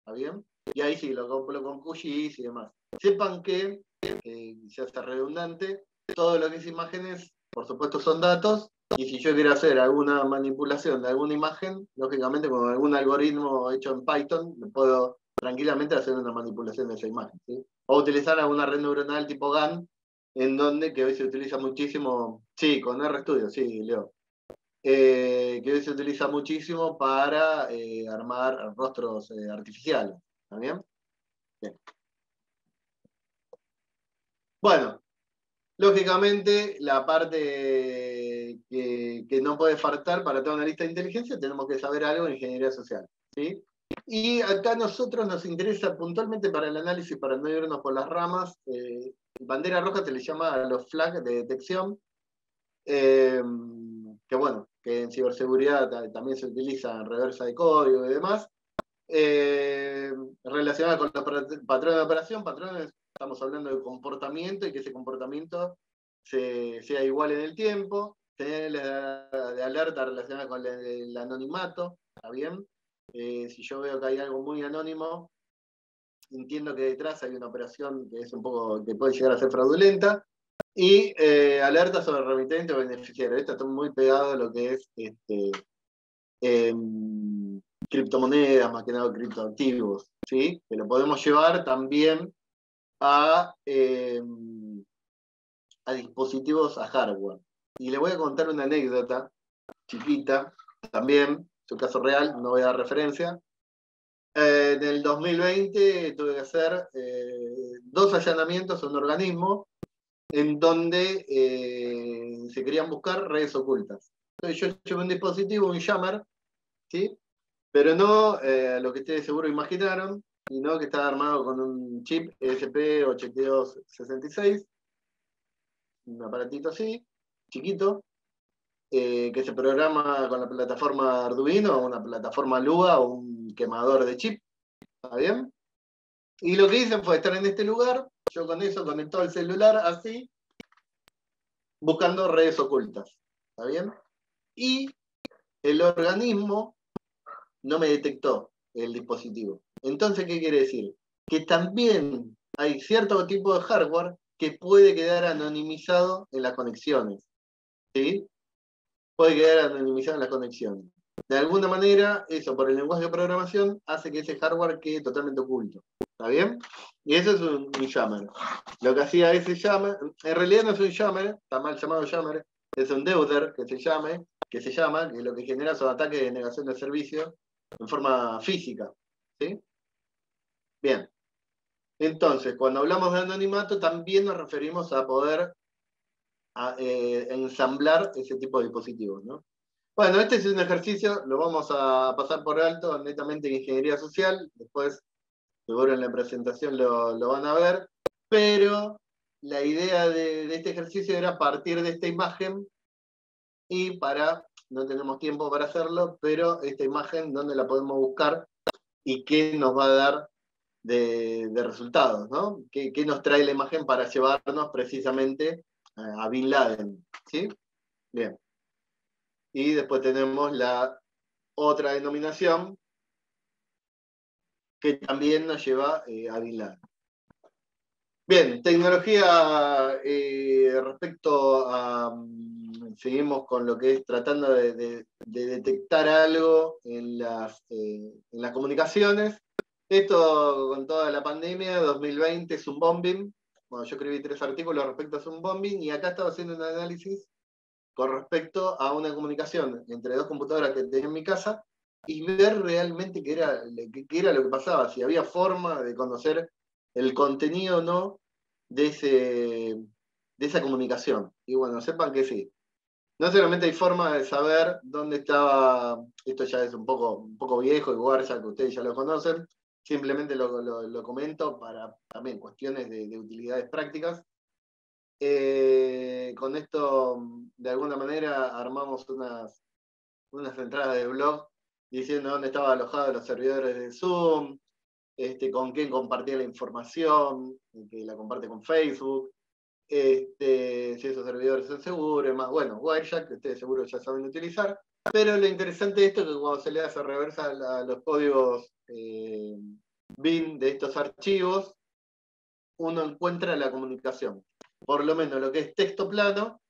¿Está bien? Y ahí sí, lo compro con Q G I S y demás. Sepan que, eh, ya está redundante, todo lo que es imágenes, por supuesto, son datos. Y si yo quiero hacer alguna manipulación de alguna imagen, lógicamente con algún algoritmo hecho en Python, puedo tranquilamente hacer una manipulación de esa imagen, ¿sí? O utilizar alguna red neuronal tipo GAN, en donde, que hoy se utiliza muchísimo, sí, con RStudio, sí, Leo, eh, que hoy se utiliza muchísimo para eh, armar rostros eh, artificiales, ¿está bien? Bien. Bueno. Lógicamente, la parte que, que no puede faltar para toda una lista de inteligencia, tenemos que saber algo en ingeniería social, ¿sí? Y acá a nosotros nos interesa puntualmente para el análisis, para no irnos por las ramas, eh, bandera roja se le llama a los flags de detección, eh, que bueno, que en ciberseguridad también se utiliza en reversa de código y demás, eh, relacionada con los patrones de operación, patrones. Estamos hablando de comportamiento y que ese comportamiento se, sea igual en el tiempo. Tener la, de alerta relacionada con el, el anonimato, ¿está bien? Eh, si yo veo que hay algo muy anónimo, entiendo que detrás hay una operación que es un poco que puede llegar a ser fraudulenta. Y eh, alerta sobre remitente o beneficiario. Esto está muy pegado a lo que es este, eh, criptomonedas, más que nada criptoactivos, ¿sí? Que lo podemos llevar también A, eh, a dispositivos, a hardware. Y le voy a contar una anécdota chiquita, también, es un caso real, no voy a dar referencia. Eh, en el dos mil veinte tuve que hacer eh, dos allanamientos a un organismo en donde eh, se querían buscar redes ocultas. Entonces yo llevé un dispositivo, un jammer, ¿sí? pero no eh, lo que ustedes seguro imaginaron, y no que estaba armado con un chip E S P ochenta y dos sesenta y seis, un aparatito así, chiquito, eh, que se programa con la plataforma Arduino, una plataforma Lua, o un quemador de chip, ¿está bien? Y lo que hice fue estar en este lugar, yo con eso conectó el celular así, buscando redes ocultas, ¿está bien? Y el organismo no me detectó el dispositivo. Entonces, ¿qué quiere decir? Que también hay cierto tipo de hardware que puede quedar anonimizado en las conexiones, ¿sí? Puede quedar anonimizado en las conexiones. De alguna manera, eso, por el lenguaje de programación, hace que ese hardware quede totalmente oculto, ¿está bien? Y eso es un, un jammer. Lo que hacía ese jammer, en realidad no es un jammer, está mal llamado jammer, es un deuter que se llame, que se llama, que lo que genera son ataques de negación de servicio en forma física, ¿sí? Bien. Entonces, cuando hablamos de anonimato, también nos referimos a poder a, eh, ensamblar ese tipo de dispositivos, ¿no? Bueno, este es un ejercicio, lo vamos a pasar por alto, netamente en ingeniería social, después seguro en la presentación lo, lo van a ver, pero la idea de, de este ejercicio era partir de esta imagen, y para, no tenemos tiempo para hacerlo, pero esta imagen, ¿dónde la podemos buscar? Y qué nos va a dar de, de resultados, ¿no? ¿Qué, qué nos trae la imagen para llevarnos precisamente a Bin Laden, ¿sí? Bien. Y después tenemos la otra denominación que también nos lleva eh, a Bin Laden. Bien, tecnología eh, respecto a... Um, seguimos con lo que es tratando de, de, de detectar algo en las, eh, en las comunicaciones. Esto con toda la pandemia, dos mil veinte, Zoom bombing. Bueno, yo escribí tres artículos respecto a Zoom bombing y acá estaba haciendo un análisis con respecto a una comunicación entre dos computadoras que tenía en mi casa y ver realmente qué era, qué era lo que pasaba, si había forma de conocer el contenido o no de, ese, de esa comunicación. Y bueno, sepan que sí. No solamente hay forma de saber dónde estaba, esto ya es un poco, un poco viejo, igual ya que ustedes ya lo conocen, simplemente lo, lo, lo comento para también cuestiones de, de utilidades prácticas. Eh, con esto, de alguna manera, armamos unas, unas entradas de blog diciendo dónde estaban alojados los servidores de Zoom, este, con quién compartía la información, que la comparte con Facebook, este, si esos servidores son seguros, y más bueno, Wireshark, que ustedes seguro ya saben utilizar. Pero lo interesante de esto es que cuando se le hace reversa a los códigos eh, bin de estos archivos, uno encuentra la comunicación. Por lo menos lo que es texto plano,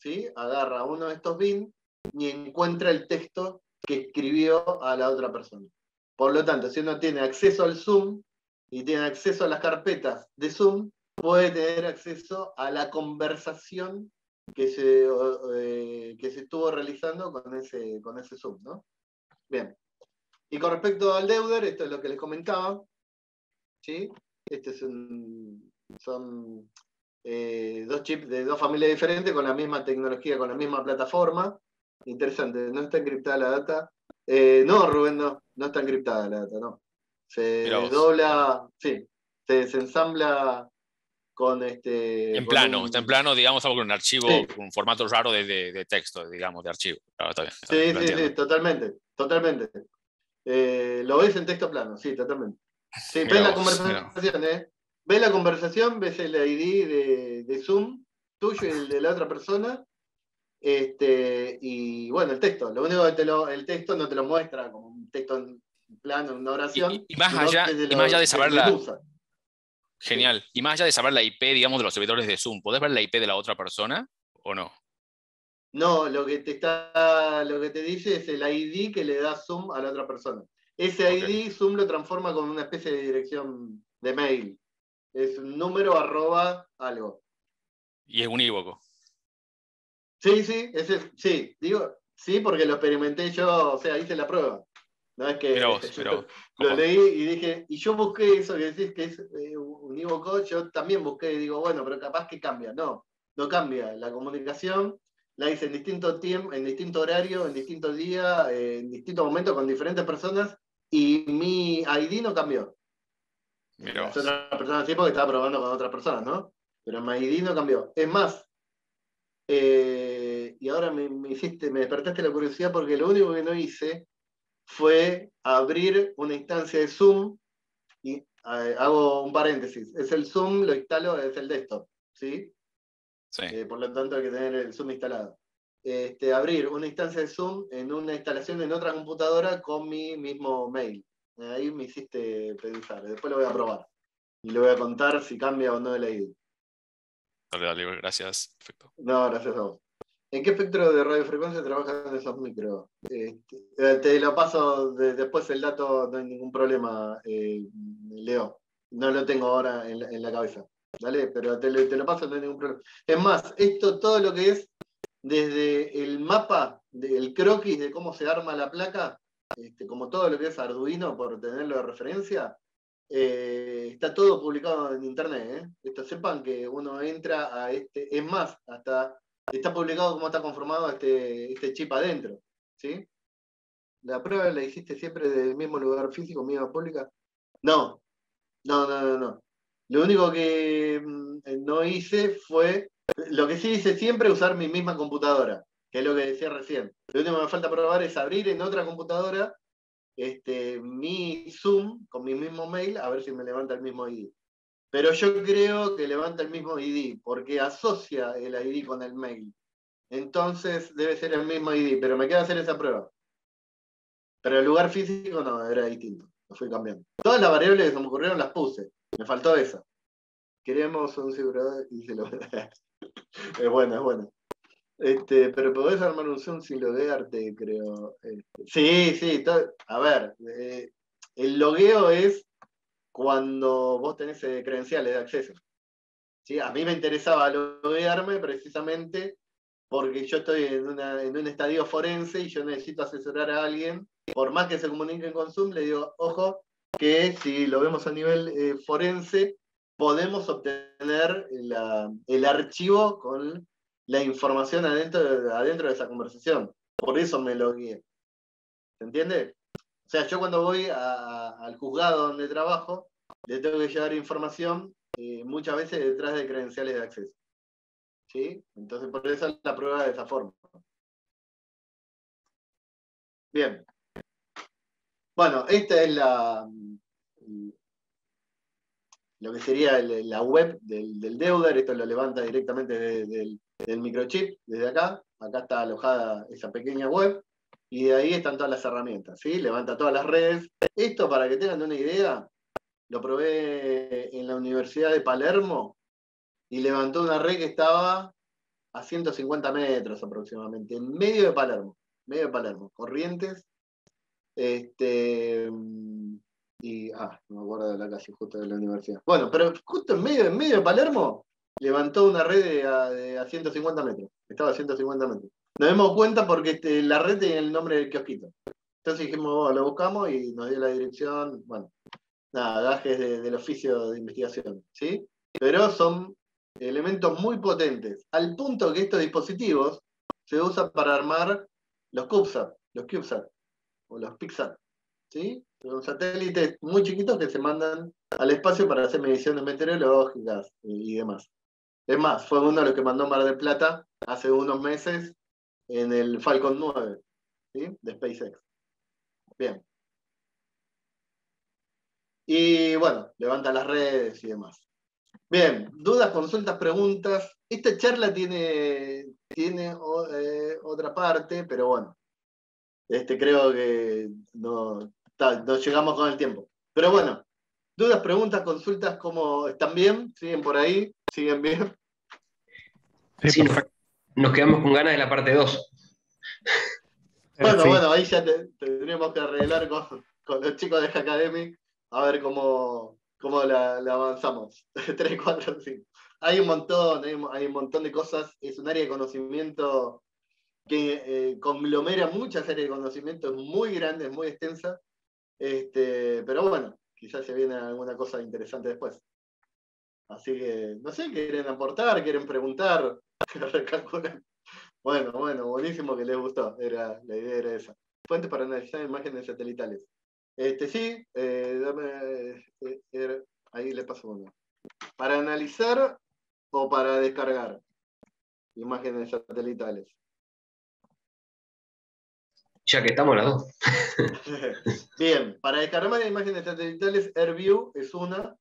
¿sí? Agarra uno de estos bin y encuentra el texto que escribió a la otra persona. Por lo tanto, si uno tiene acceso al Zoom y tiene acceso a las carpetas de Zoom, puede tener acceso a la conversación que se, eh, que se estuvo realizando con ese, con ese Zoom, ¿no? Bien. Y con respecto al deuter, esto es lo que les comentaba, ¿sí? Este es un... Son eh, dos chips de dos familias diferentes con la misma tecnología, con la misma plataforma. Interesante, no está encriptada la data. Eh, no, Rubén, no, no está encriptada la data, no. Se dobla, sí, se, se ensambla con este... En plano, un, está en plano, digamos, con un archivo, sí. Un formato raro de, de, de texto, digamos, de archivo. Claro, está bien, está sí, bien, sí, planteado. Sí, totalmente, totalmente. Eh, lo ves en texto plano, sí, totalmente. Sí, ves la conversación, mira. ¿eh? Ves la conversación, ves el I D de, de Zoom tuyo y el de la otra persona, este, y bueno, el texto. Lo único que te lo, el texto no te lo muestra como un texto en plano, en una oración. Y, y, y, más, allá, lo, y más allá de saber la... Usa. Genial. Y más allá de saber la I P, digamos, de los servidores de Zoom, ¿podés ver la I P de la otra persona o no? No, lo que te, está, lo que te dice es el I D que le da Zoom a la otra persona. Ese okay. I D Zoom lo transforma como una especie de dirección de mail. Es un número arroba algo. Y es unívoco. Sí, sí, ese, sí, digo, sí, porque lo experimenté yo, o sea, hice la prueba. No es que pero vos, pero, lo, lo leí y dije, y yo busqué eso que decís que es eh, unívoco, yo también busqué y digo, bueno, pero capaz que cambia. No, no cambia. La comunicación la hice en distinto tiempo, en distinto horario, en distinto día, en distinto momento, con diferentes personas, y mi I D no cambió. Mirá. Es otra persona al tiempo que estaba probando con otras personas, ¿no? Pero mi I D no cambió. Es más, eh, y ahora me, me hiciste, me despertaste la curiosidad, porque lo único que no hice fue abrir una instancia de Zoom, y eh, hago un paréntesis, es el Zoom, lo instalo, es el desktop, ¿sí? Sí. Eh, por lo tanto hay que tener el Zoom instalado. Este, abrir una instancia de Zoom en una instalación en otra computadora con mi mismo mail. Ahí me hiciste pensar. Después lo voy a probar. Y le voy a contar si cambia o no el I D. Dale, dale, gracias. Perfecto. No, gracias a vos. ¿En qué espectro de radiofrecuencia trabajan esos micros? Este, te lo paso de, después el dato, no hay ningún problema, eh, Leo. No lo tengo ahora en la, en la cabeza. Dale, pero te, te lo paso, no hay ningún problema. Es más, esto todo lo que es desde el mapa, el croquis de cómo se arma la placa, este, como todo lo que es Arduino, por tenerlo de referencia, eh, está todo publicado en internet, ¿eh? Esto, sepan que uno entra a este, es más, hasta está publicado cómo está conformado este, este chip adentro, ¿sí? ¿La prueba la hiciste siempre del mismo lugar físico, misma pública? No, no, no, no, no. Lo único que no hice fue, lo que sí hice siempre, usar mi misma computadora, que es lo que decía recién. Lo único que me falta probar es abrir en otra computadora este, mi Zoom con mi mismo mail, a ver si me levanta el mismo I D. Pero yo creo que levanta el mismo I D, porque asocia el I D con el mail. Entonces debe ser el mismo I D, pero me queda hacer esa prueba. Pero el lugar físico no, era distinto, lo fui cambiando. Todas las variables que se me ocurrieron las puse. Me faltó esa. Queremos un simulador y se lo es bueno, es bueno. Este, pero podés armar un Zoom sin loguearte, creo. Este, sí, sí. A ver, eh, el logueo es cuando vos tenés eh, credenciales de acceso. ¿Sí? A mí me interesaba loguearme precisamente porque yo estoy en, una, en un estadio forense y yo necesito asesorar a alguien. Por más que se comuniquen con Zoom, le digo, ojo, que si lo vemos a nivel eh, forense, podemos obtener la, el archivo con la información adentro de, adentro de esa conversación. Por eso me lo guié. ¿Se entiende? O sea, yo cuando voy a, al juzgado donde trabajo, le tengo que llevar información eh, muchas veces detrás de credenciales de acceso. ¿Sí? Entonces, por eso la prueba de esa forma. Bien. Bueno, esta es la, lo que sería el, la web del, del Deudor. Esto lo levanta directamente de, de, del, del microchip, desde acá. Acá está alojada esa pequeña web. Y de ahí están todas las herramientas, ¿sí? Levanta todas las redes. Esto, para que tengan una idea, lo probé en la Universidad de Palermo y levantó una red que estaba a ciento cincuenta metros aproximadamente, en medio de Palermo. Medio de Palermo, Corrientes. Este, y, ah, no me acuerdo de la calle, justo de la universidad. Bueno, pero justo en medio, en medio de Palermo, levantó una red de a, de a ciento cincuenta metros. Estaba a ciento cincuenta metros. Nos dimos cuenta porque este, la red tenía el nombre del kiosquito. Entonces dijimos, oh, lo buscamos y nos dio la dirección. Bueno, nada, gajes de, del oficio de investigación, ¿sí? Pero son elementos muy potentes, al punto que estos dispositivos se usan para armar los CubeSat, los CubeSat. O los Pixar, ¿sí? Son satélites muy chiquitos que se mandan al espacio para hacer mediciones meteorológicas y, y demás. Es más, fue uno de los que mandó Mar del Plata hace unos meses en el Falcon nueve, ¿sí? De SpaceX. Bien. Y bueno, levanta las redes y demás. Bien, dudas, consultas, preguntas. Esta charla tiene, tiene eh, otra parte, pero bueno. Este, creo que no, ta, no llegamos con el tiempo. Pero bueno, dudas, preguntas, consultas, ¿cómo están? Bien, siguen por ahí, siguen bien. Sí, nos, nos quedamos con ganas de la parte dos. Bueno, sí. Bueno, ahí ya te, tendríamos que arreglar con, con los chicos de Hackademy a ver cómo, cómo la, la avanzamos. tres, cuatro, cinco. Hay un montón, hay, hay un montón de cosas. Es un área de conocimiento que eh, conglomera muchas áreas de conocimientos muy grandes, muy extensas, este, pero bueno, quizás se viene alguna cosa interesante después. Así que, no sé, ¿quieren aportar? ¿Quieren preguntar? Bueno, bueno, buenísimo que les gustó. Era, la idea era esa. Fuentes para analizar imágenes satelitales. Este, sí, eh, dame, eh, eh, ahí le paso uno. Para analizar o para descargar imágenes satelitales. Ya que estamos las dos. Bien, para descargar imágenes satelitales, AirView es una.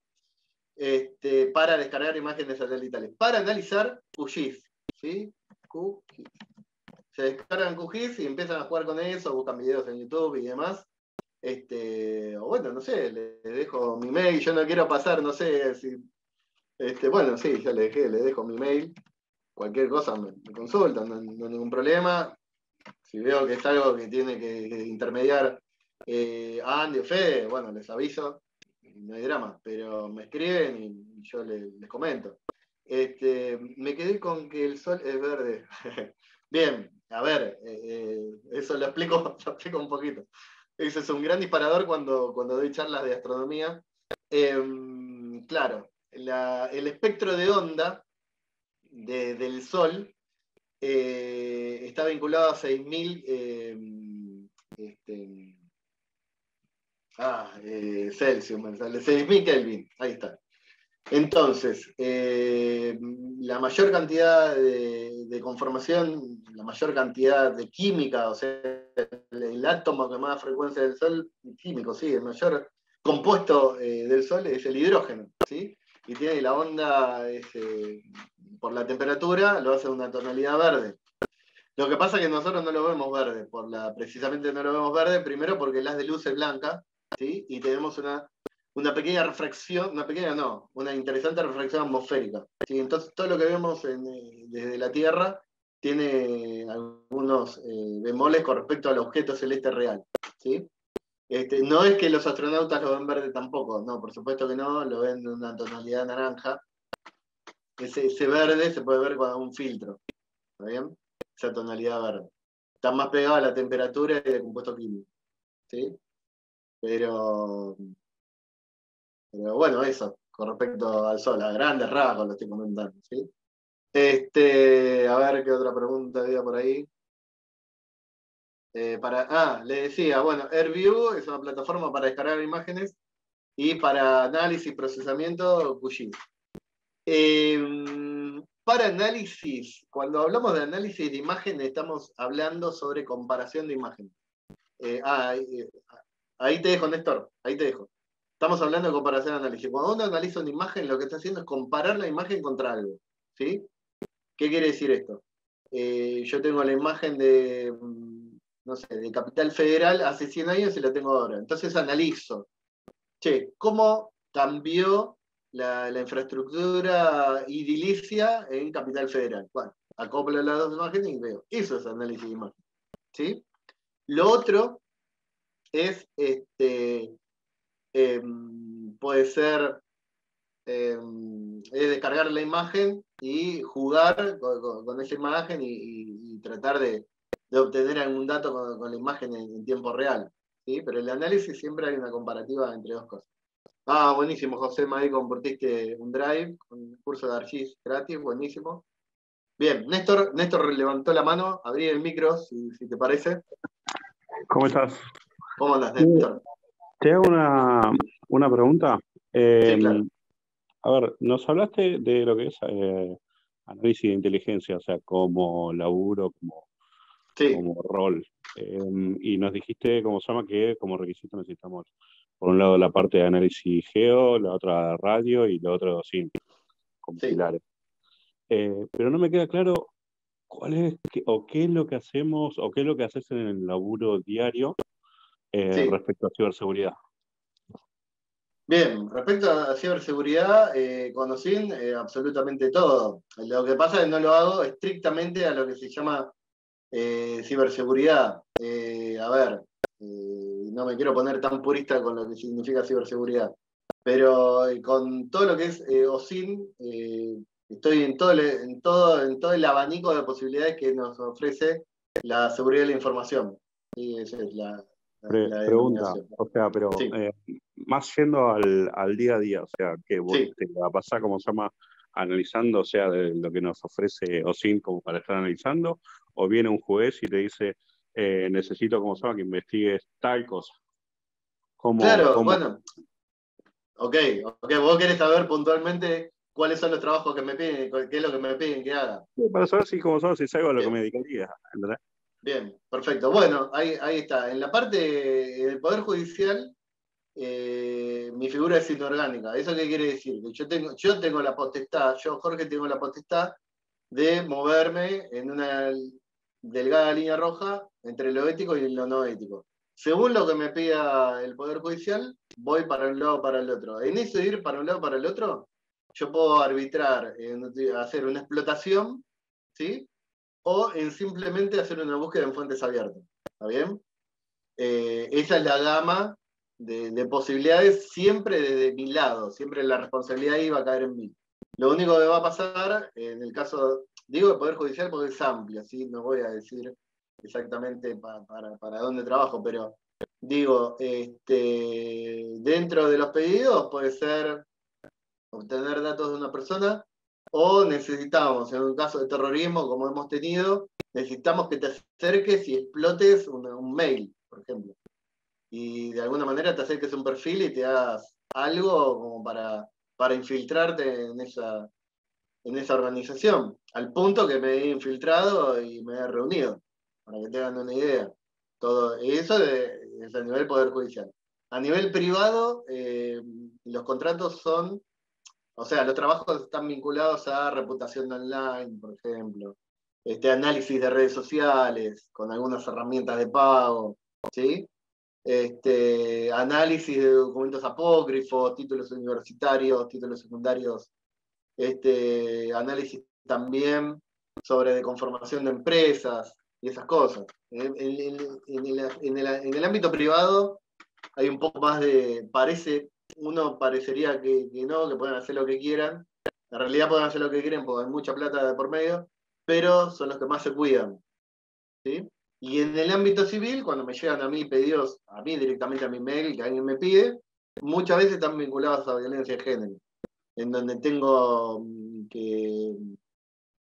Este, para descargar imágenes satelitales. Para analizar, QGIS. ¿Sí? QGIS. Se descargan QGIS y empiezan a jugar con eso, buscan videos en YouTube y demás. Este, bueno, no sé, les dejo mi mail, yo no quiero pasar, no sé, si, este, bueno, sí, ya les dejé, les dejo mi mail, cualquier cosa me, me consultan, no, no hay ningún problema. Si veo que es algo que tiene que intermediar eh, Andy o Fede, bueno, les aviso, no hay drama, pero me escriben y, y yo les, les comento. Este, me quedé con que el sol es verde. Bien, a ver, eh, eh, eso lo explico, lo explico un poquito. Ese es un gran disparador cuando, cuando doy charlas de astronomía. Eh, claro, la, el espectro de onda de, del sol eh, está vinculado a seis mil eh, este, ah, eh, Celsius, seis mil Kelvin, ahí está. Entonces, eh, la mayor cantidad de, de conformación, la mayor cantidad de química, o sea, el, el átomo que más frecuencia del Sol, químico, sí, el mayor compuesto eh, del Sol es el hidrógeno, ¿sí? Y tiene la onda, es, eh, por la temperatura, lo hace una tonalidad verde. Lo que pasa es que nosotros no lo vemos verde, por la, precisamente no lo vemos verde, primero porque el haz de luz es blanca, ¿sí? Y tenemos una... Una pequeña refracción, una pequeña no, una interesante refracción atmosférica. ¿Sí? Entonces, todo lo que vemos en, desde la Tierra tiene algunos eh, bemoles con respecto al objeto celeste real. ¿Sí? Este, no es que los astronautas lo ven verde tampoco, no, por supuesto que no, lo ven de una tonalidad naranja. Ese, ese verde se puede ver con un filtro, ¿está bien? Esa tonalidad verde. Está más pegada a la temperatura y al compuesto químico. ¿Sí? Pero... Pero bueno, eso, con respecto al sol, a grandes rasgos lo estoy comentando, ¿sí? Este, a ver qué otra pregunta había por ahí. Eh, para, ah, le decía, bueno, AirView es una plataforma para descargar imágenes y para análisis y procesamiento, QGIS. Eh, para análisis, cuando hablamos de análisis de imágenes, estamos hablando sobre comparación de imágenes. Eh, ah, ahí, ahí te dejo, Néstor, ahí te dejo. Estamos hablando de comparación y análisis. Cuando uno analiza una imagen, lo que está haciendo es comparar la imagen contra algo. ¿Sí? ¿Qué quiere decir esto? Eh, yo tengo la imagen de, no sé, de Capital Federal hace cien años y la tengo ahora. Entonces analizo. Che, ¿cómo cambió la, la infraestructura edilicia en Capital Federal? Bueno, acoplo las dos imágenes y veo. Eso es análisis de imagen. ¿Sí? Lo otro es... este Eh, puede ser eh, es descargar la imagen y jugar con, con, con esa imagen y, y, y tratar de, de obtener algún dato con, con la imagen en, en tiempo real, ¿sí? Pero en el análisis siempre hay una comparativa entre dos cosas. Ah, buenísimo, José, me compartiste un drive, un curso de ArcGIS gratis, buenísimo. Bien, Néstor, Néstor levantó la mano, abrí el micro, si, si te parece. ¿Cómo estás? ¿Cómo andas, Néstor? Te hago una, una pregunta. Eh, sí, claro. A ver, nos hablaste de lo que es eh, análisis de inteligencia, o sea, como laburo, como, sí. como rol. Eh, y nos dijiste, como se llama, que como requisito necesitamos, por un lado, la parte de análisis geo, la otra radio y la otra OSIN, como sí. pilares. Eh, pero no me queda claro cuál es, o qué es lo que hacemos, o qué es lo que haces en el laburo diario. Eh, sí. Respecto a ciberseguridad. Bien, respecto a ciberseguridad, eh, con OSIN, eh, absolutamente todo. Lo que pasa es que no lo hago estrictamente a lo que se llama eh, ciberseguridad. Eh, a ver, eh, no me quiero poner tan purista con lo que significa ciberseguridad, pero eh, con todo lo que es eh, OSIN, eh, estoy en todo, el, en, todo, en todo el abanico de posibilidades que nos ofrece la seguridad de la información. Y esa es la... Pre pregunta, o sea, pero sí. eh, más yendo al, al día a día, o sea, que vos sí. te la pasás, como se llama, analizando, o sea, de lo que nos ofrece O S I N como para estar analizando, o viene un juez y te dice, eh, necesito, como sea, que investigues tal cosa. Como, claro, como... bueno. Ok, ok, vos querés saber puntualmente cuáles son los trabajos que me piden, qué es lo que me piden que haga. Sí, para saber si, como son, si salgo a lo bien. Que me dedicaría, ¿verdad? Bien, perfecto. Bueno, ahí, ahí está. En la parte del Poder Judicial, eh, mi figura es inorgánica. ¿Eso qué quiere decir? Que yo tengo, yo tengo la potestad, yo, Jorge, tengo la potestad de moverme en una delgada línea roja entre lo ético y lo no ético. Según lo que me pida el Poder Judicial, voy para un lado o para el otro. En eso de ir para un lado o para el otro, yo puedo arbitrar en hacer una explotación, ¿sí? O en simplemente hacer una búsqueda en fuentes abiertas. ¿Está bien? Eh, esa es la gama de, de posibilidades, siempre desde mi lado. Siempre la responsabilidad ahí va a caer en mí. Lo único que va a pasar, en el caso, digo, del Poder Judicial porque es amplio, ¿sí? No voy a decir exactamente para, para, para dónde trabajo, pero digo, este, dentro de los pedidos puede ser obtener datos de una persona, o necesitamos, en un caso de terrorismo como hemos tenido, necesitamos que te acerques y explotes un, un mail, por ejemplo, y de alguna manera te acerques a un perfil y te hagas algo como para, para infiltrarte en esa, en esa organización, al punto que me he infiltrado y me he reunido. Para que tengan una idea. Todo eso de, es a nivel Poder Judicial. A nivel privado, eh, los contratos son, o sea, los trabajos están vinculados a reputación online, por ejemplo, este análisis de redes sociales, con algunas herramientas de pago, ¿sí? Este, análisis de documentos apócrifos, títulos universitarios, títulos secundarios, este, análisis también sobre de conformación de empresas, y esas cosas. En, en, en, el, en, el, en el ámbito privado hay un poco más de... parece Uno parecería que, que no, que pueden hacer lo que quieran. En realidad pueden hacer lo que quieren porque hay mucha plata de por medio, pero son los que más se cuidan, ¿sí? Y en el ámbito civil, cuando me llegan a mí pedidos, a mí directamente a mi mail, que alguien me pide, muchas veces están vinculados a violencia de género, en donde tengo que,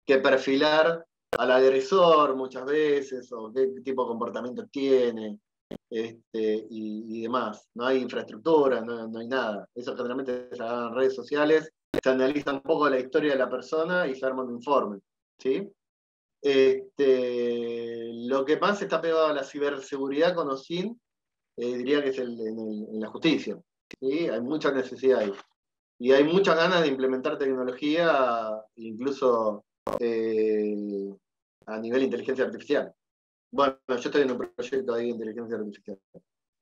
que perfilar al agresor muchas veces, o qué tipo de comportamiento tiene, este, y, y demás. No hay infraestructura, no, no hay nada. Eso generalmente se hagan en redes sociales, se analiza un poco la historia de la persona y se arma un informe, ¿sí? Este, lo que más está pegado a la ciberseguridad con O S I N, eh, diría que es el, en, el, en la justicia, ¿sí? Hay mucha necesidad ahí. Y hay muchas ganas de implementar tecnología, incluso... Eh, a nivel inteligencia artificial. Bueno, yo estoy en un proyecto ahí de inteligencia artificial.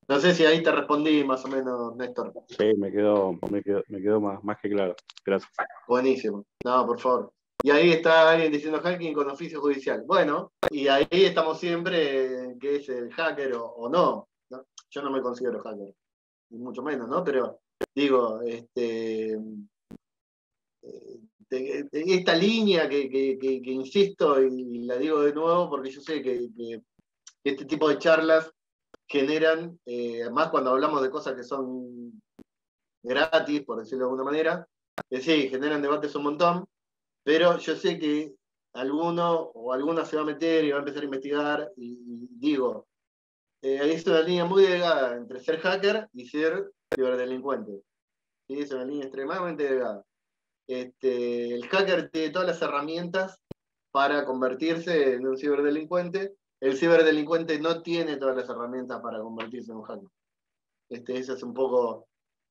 No sé si ahí te respondí más o menos, Néstor. Sí, me quedó, me quedó, me quedó más, más que claro. Gracias. Buenísimo. No, por favor. Y ahí está alguien diciendo hacking con oficio judicial. Bueno, y ahí estamos siempre, que es el hacker o, o no, no. Yo no me considero hacker, y mucho menos, ¿no? Pero digo, este... Eh, esta línea que, que, que, que insisto y la digo de nuevo porque yo sé que, que este tipo de charlas generan, eh, más cuando hablamos de cosas que son gratis, por decirlo de alguna manera, eh, sí, generan debates un montón, pero yo sé que alguno o alguna se va a meter y va a empezar a investigar y, y digo, eh, es una línea muy delgada entre ser hacker y ser ciberdelincuente, ¿sí? Es una línea extremadamente delgada. Este, el hacker tiene todas las herramientas para convertirse en un ciberdelincuente. El ciberdelincuente no tiene todas las herramientas para convertirse en un hacker. Este, eso es un poco...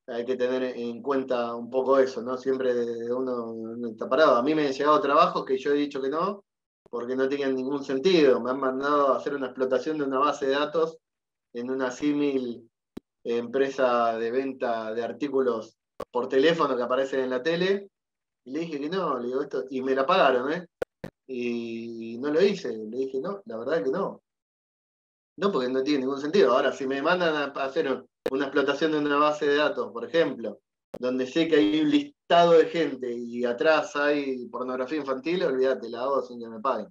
Hay que tener en cuenta un poco eso, ¿no? Siempre uno, uno está parado. A mí me han llegado trabajos que yo he dicho que no, porque no tenían ningún sentido. Me han mandado a hacer una explotación de una base de datos en una símil empresa de venta de artículos por teléfono que aparecen en la tele. Y le dije que no, le digo esto, y me la pagaron, ¿eh? Y no lo hice, le dije no, la verdad que no. No, porque no tiene ningún sentido. Ahora, si me mandan a hacer una explotación de una base de datos, por ejemplo, donde sé que hay un listado de gente y atrás hay pornografía infantil, olvídate, la hago sin que me paguen,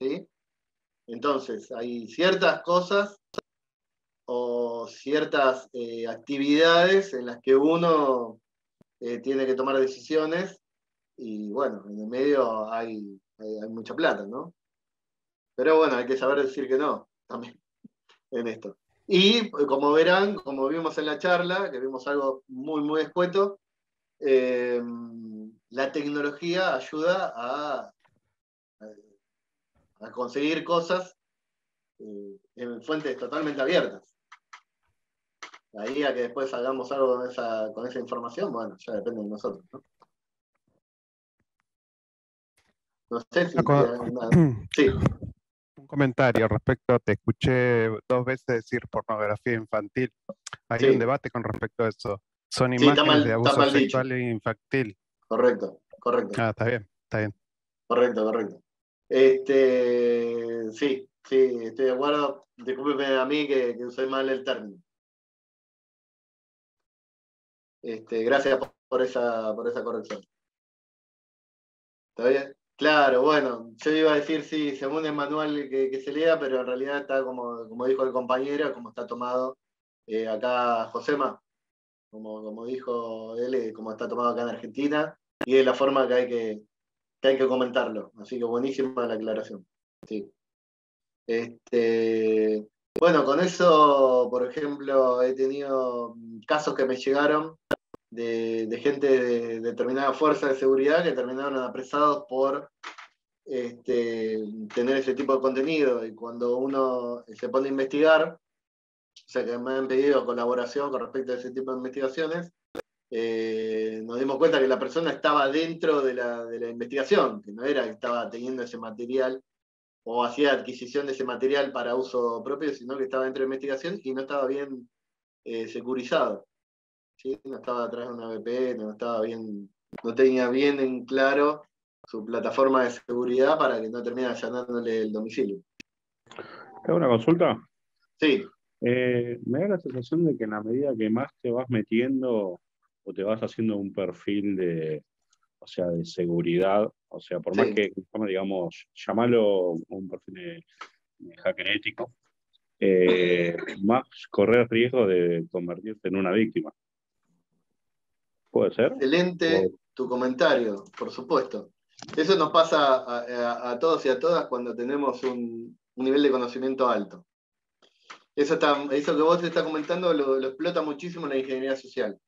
¿sí? Entonces, hay ciertas cosas o ciertas eh, actividades en las que uno... Eh, tiene que tomar decisiones y bueno, en el medio hay, hay, hay mucha plata, ¿no? Pero bueno, hay que saber decir que no, también, en esto. Y como verán, como vimos en la charla, que vimos algo muy, muy escueto, eh, la tecnología ayuda a, a conseguir cosas eh, en fuentes totalmente abiertas. Ahí a que después hagamos algo con esa, con esa información, bueno, ya depende de nosotros, ¿no? No sé si... Eh, sí. Un comentario respecto, te escuché dos veces decir pornografía infantil. Hay sí. un debate con respecto a eso. Son imágenes sí, mal, de abuso sexual e infantil. Correcto, correcto. Ah, está bien, está bien. Correcto, correcto. Este, sí, sí, estoy de acuerdo. Discúlpeme a mí que, que usé mal el término. Este, gracias por esa, por esa corrección. ¿Está bien? Claro, bueno, yo iba a decir, sí, según el manual que, que se lea, pero en realidad está como, como dijo el compañero, como está tomado eh, acá Josema, como, como dijo él, como está tomado acá en Argentina, y es la forma que hay que, que, hay que comentarlo. Así que buenísima la aclaración. Sí. Este, bueno, con eso, por ejemplo, he tenido casos que me llegaron de, de gente de determinada fuerza de seguridad que terminaron apresados por este, tener ese tipo de contenido, y cuando uno se pone a investigar, o sea que me han pedido colaboración con respecto a ese tipo de investigaciones, eh, nos dimos cuenta que la persona estaba dentro de la, de la investigación, que no era que estaba teniendo ese material o hacía adquisición de ese material para uso propio, sino que estaba dentro de la investigación y no estaba bien eh, securizado. Sí, no estaba atrás de una V P N, no estaba bien, no tenía bien en claro su plataforma de seguridad para que no termine allanándole el domicilio. ¿Tengo una consulta? Sí. Eh, me da la sensación de que en la medida que más te vas metiendo o te vas haciendo un perfil de, o sea, de seguridad, o sea, por sí. más que, digamos, llamalo un perfil de, de hacker ético, eh, más correr riesgo de convertirte en una víctima. ¿Puede ser? Excelente o... tu comentario, por supuesto. Eso nos pasa a, a, a todos y a todas cuando tenemos un, un nivel de conocimiento alto. Eso, está, eso que vos te estás comentando lo, lo explota muchísimo la ingeniería social.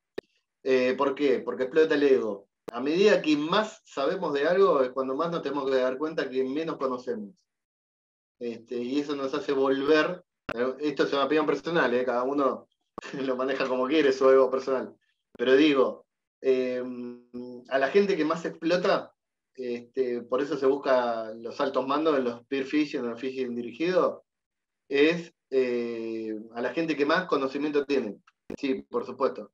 Eh, ¿Por qué? Porque explota el ego. A medida que más sabemos de algo es cuando más nos tenemos que dar cuenta que menos conocemos. Este, y eso nos hace volver... Esto es una opinión personal, ¿eh? Cada uno lo maneja como quiere, su ego personal. Pero digo... Eh, a la gente que más explota, este, por eso se busca los altos mandos en los peer phishing, en el phishing dirigido, es eh, a la gente que más conocimiento tiene. Sí, por supuesto.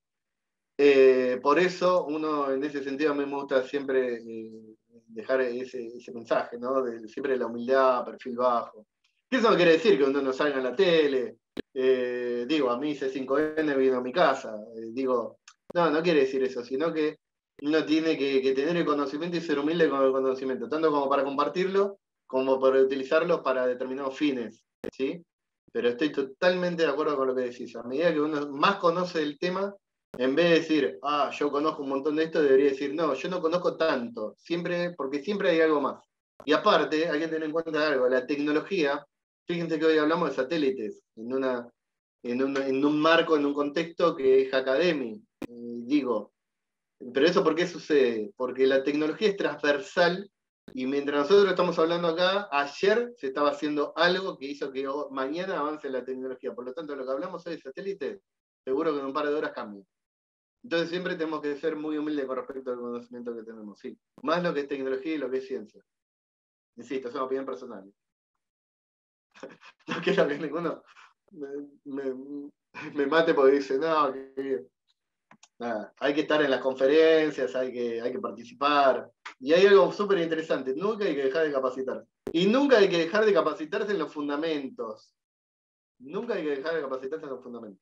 Eh, por eso, uno en ese sentido, a mí me gusta siempre eh, dejar ese, ese mensaje, ¿no? De, siempre la humildad, perfil bajo. Eso no quiere decir que uno no salga en la tele. Eh, digo, a mí C cinco N vino a mi casa. Eh, digo... No, no quiere decir eso, sino que uno tiene que, que tener el conocimiento y ser humilde con el conocimiento, tanto como para compartirlo, como para utilizarlo para determinados fines, ¿sí? Pero estoy totalmente de acuerdo con lo que decís. A medida que uno más conoce el tema, en vez de decir, ah, yo conozco un montón de esto, debería decir, no, yo no conozco tanto, siempre, porque siempre hay algo más. Y aparte, hay que tener en cuenta algo, la tecnología, fíjense que hoy hablamos de satélites, en, una, en, un, en un marco, en un contexto que es Hackademy. Digo, pero eso ¿por qué sucede? Porque la tecnología es transversal y mientras nosotros estamos hablando acá, ayer se estaba haciendo algo que hizo que mañana avance la tecnología. Por lo tanto, lo que hablamos hoy de satélites, seguro que en un par de horas cambia. Entonces siempre tenemos que ser muy humildes con respecto al conocimiento que tenemos. Sí. Más lo que es tecnología y lo que es ciencia. Insisto, es una opinión personal. No quiero que ninguno me, me, me mate porque dice, no, que... Nada, hay que estar en las conferencias, hay que, hay que participar. Y hay algo súper interesante, nunca hay que dejar de capacitarse. Y nunca hay que dejar de capacitarse en los fundamentos. Nunca hay que dejar de capacitarse en los fundamentos.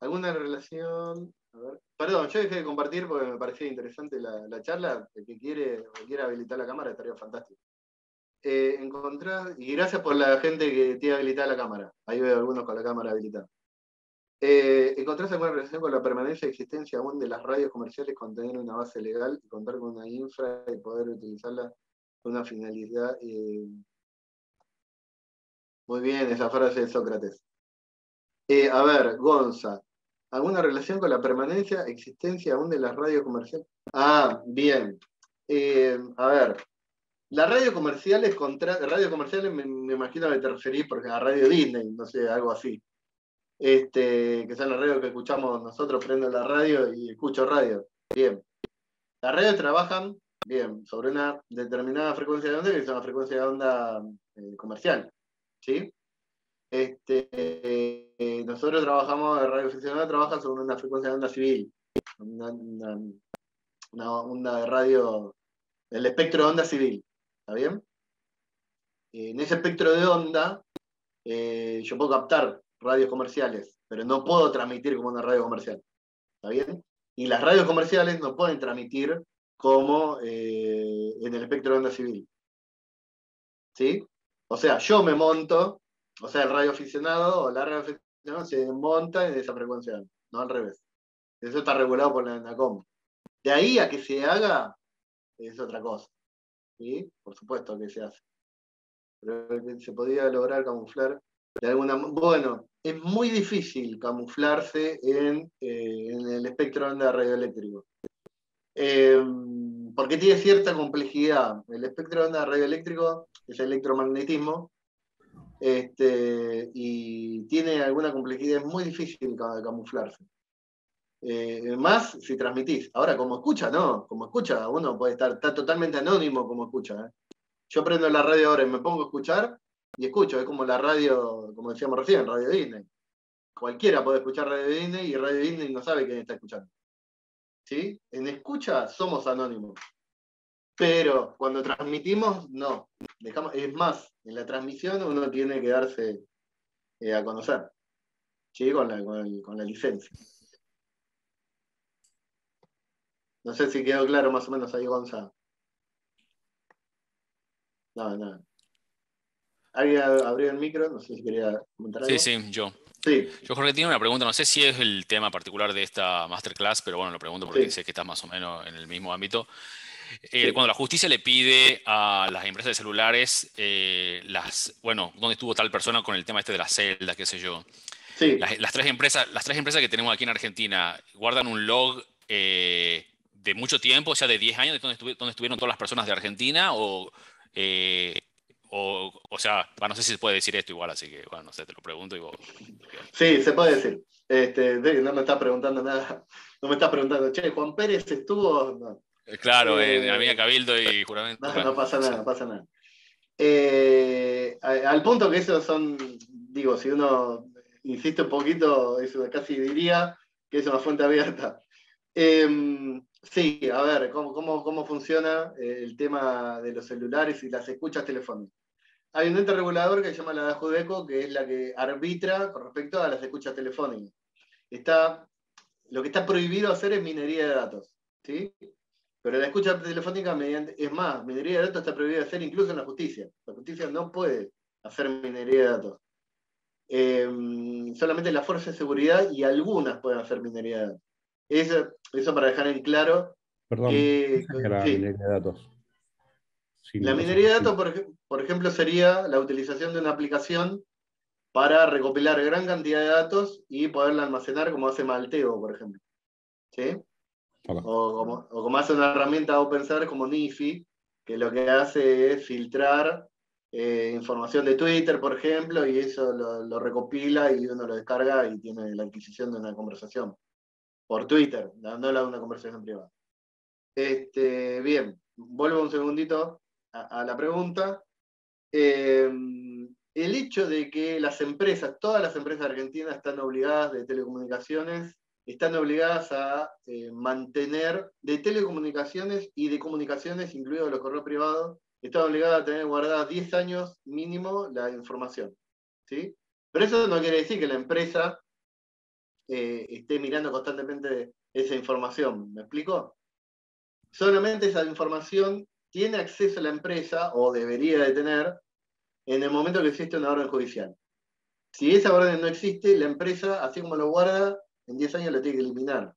¿Alguna relación? A ver. Perdón, yo dejé de compartir porque me parecía interesante la, la charla. El que quiere, el que quiera habilitar la cámara estaría fantástico. Eh, encontrar, y gracias por la gente que tiene habilitada la cámara. Ahí veo algunos con la cámara habilitada. Eh, ¿Encontrás alguna relación con la permanencia y existencia aún de las radios comerciales con tener una base legal y contar con una infra y poder utilizarla con una finalidad? Eh... Muy bien, esa frase de Sócrates. Eh, a ver, Gonza, ¿alguna relación con la permanencia, existencia aún de las radios comerciales? Ah, bien. Eh, a ver, las radios comerciales, contra... radio comerciales me, me imagino que te referís porque a Radio Disney, no sé, algo así. Este, que son las radios que escuchamos nosotros, prendo la radio y escucho radio. Bien. Las radios trabajan, bien, sobre una determinada frecuencia de onda, que es una frecuencia de onda eh, comercial. ¿Sí? Este, eh, nosotros trabajamos, el radioaficionado trabaja sobre una frecuencia de onda civil. Una, una, una onda de radio, el espectro de onda civil. ¿Está bien? En ese espectro de onda, eh, yo puedo captar radios comerciales, pero no puedo transmitir como una radio comercial. ¿Está bien? Y las radios comerciales no pueden transmitir como eh, en el espectro de onda civil. ¿Sí? O sea, yo me monto, o sea, el radio aficionado o la radio aficionado se monta en esa frecuencia, no al revés. Eso está regulado por la ANACOM. De ahí a que se haga, es otra cosa. ¿Sí? Por supuesto que se hace. Pero se podía lograr camuflar de alguna... Bueno, es muy difícil camuflarse en, eh, en el espectro de onda radioeléctrico. Eh, porque tiene cierta complejidad. El espectro de onda radioeléctrico es el electromagnetismo, este, y tiene alguna complejidad. Es muy difícil camuflarse. Eh, más si transmitís. Ahora, como escucha, no. Como escucha, uno puede estar está totalmente anónimo como escucha. ¿eh? Yo prendo la radio ahora y me pongo a escuchar, y escucho, es como la radio, como decíamos recién, Radio Disney. Cualquiera puede escuchar Radio Disney y Radio Disney no sabe quién está escuchando. ¿Sí? En escucha somos anónimos. Pero cuando transmitimos, no. Dejamos, es más, en la transmisión uno tiene que darse eh, a conocer. ¿Sí? Con la, con el, con la licencia. No sé si quedó claro más o menos ahí, Gonzalo. No, no. ¿Alguien abrió el micro? No sé si quería comentar algo. Sí, sí, yo. Sí. Yo, Jorge, tengo una pregunta. No sé si es el tema particular de esta masterclass, pero bueno, lo pregunto porque sí. Sé que estás más o menos en el mismo ámbito. Eh, sí. Cuando la justicia le pide a las empresas de celulares, eh, las, bueno, ¿dónde estuvo tal persona con el tema este de las celdas, qué sé yo? Sí. Las, las, tres empresas, las tres empresas que tenemos aquí en Argentina guardan un log... Eh, de mucho tiempo, o sea, de diez años, de donde, estuvi donde estuvieron todas las personas de Argentina, o, eh, o, o sea, no sé si se puede decir esto igual, así que, bueno, no sé, te lo pregunto y vos... Sí, se puede decir. Este, no me estás preguntando nada, no me estás preguntando, che, ¿Juan Pérez estuvo? No. Claro, eh, eh, había cabildo y juramento. No, no pasa nada, no pasa nada. Eh, al punto que esos son, digo, si uno insiste un poquito, eso casi diría que es una fuente abierta. Eh, Sí, a ver, ¿cómo, cómo, cómo funciona el tema de los celulares y las escuchas telefónicas? Hay un ente regulador que se llama la Judeco, que es la que arbitra con respecto a las escuchas telefónicas. Está, lo que está prohibido hacer es minería de datos, ¿sí? Pero la escucha telefónica, mediante, es más, minería de datos está prohibida hacer incluso en la justicia. La justicia no puede hacer minería de datos. Eh, solamente las fuerzas de seguridad y algunas pueden hacer minería de datos. Eso, eso para dejar en claro. Perdón, que, que la sí. minería de datos. Sí, la no minería de datos, por, por ejemplo, sería la utilización de una aplicación para recopilar gran cantidad de datos y poderla almacenar como hace Malteo, por ejemplo. ¿Sí? Okay. O, como, o como hace una herramienta open source como Nifi, que lo que hace es filtrar eh, información de Twitter, por ejemplo, y eso lo, lo recopila y uno lo descarga y tiene la adquisición de una conversación. Por Twitter, no la de una conversación privada. Este, bien, vuelvo un segundito a, a la pregunta. Eh, el hecho de que las empresas, todas las empresas argentinas están obligadas de telecomunicaciones, están obligadas a eh, mantener, de telecomunicaciones y de comunicaciones, incluidos los correos privados, están obligadas a tener guardada diez años mínimo la información. ¿Sí? Pero eso no quiere decir que la empresa... Eh, esté mirando constantemente esa información, ¿me explico? Solamente esa información tiene acceso a la empresa, o debería de tener, en el momento que existe una orden judicial. Si esa orden no existe, la empresa, así como lo guarda, en diez años la tiene que eliminar.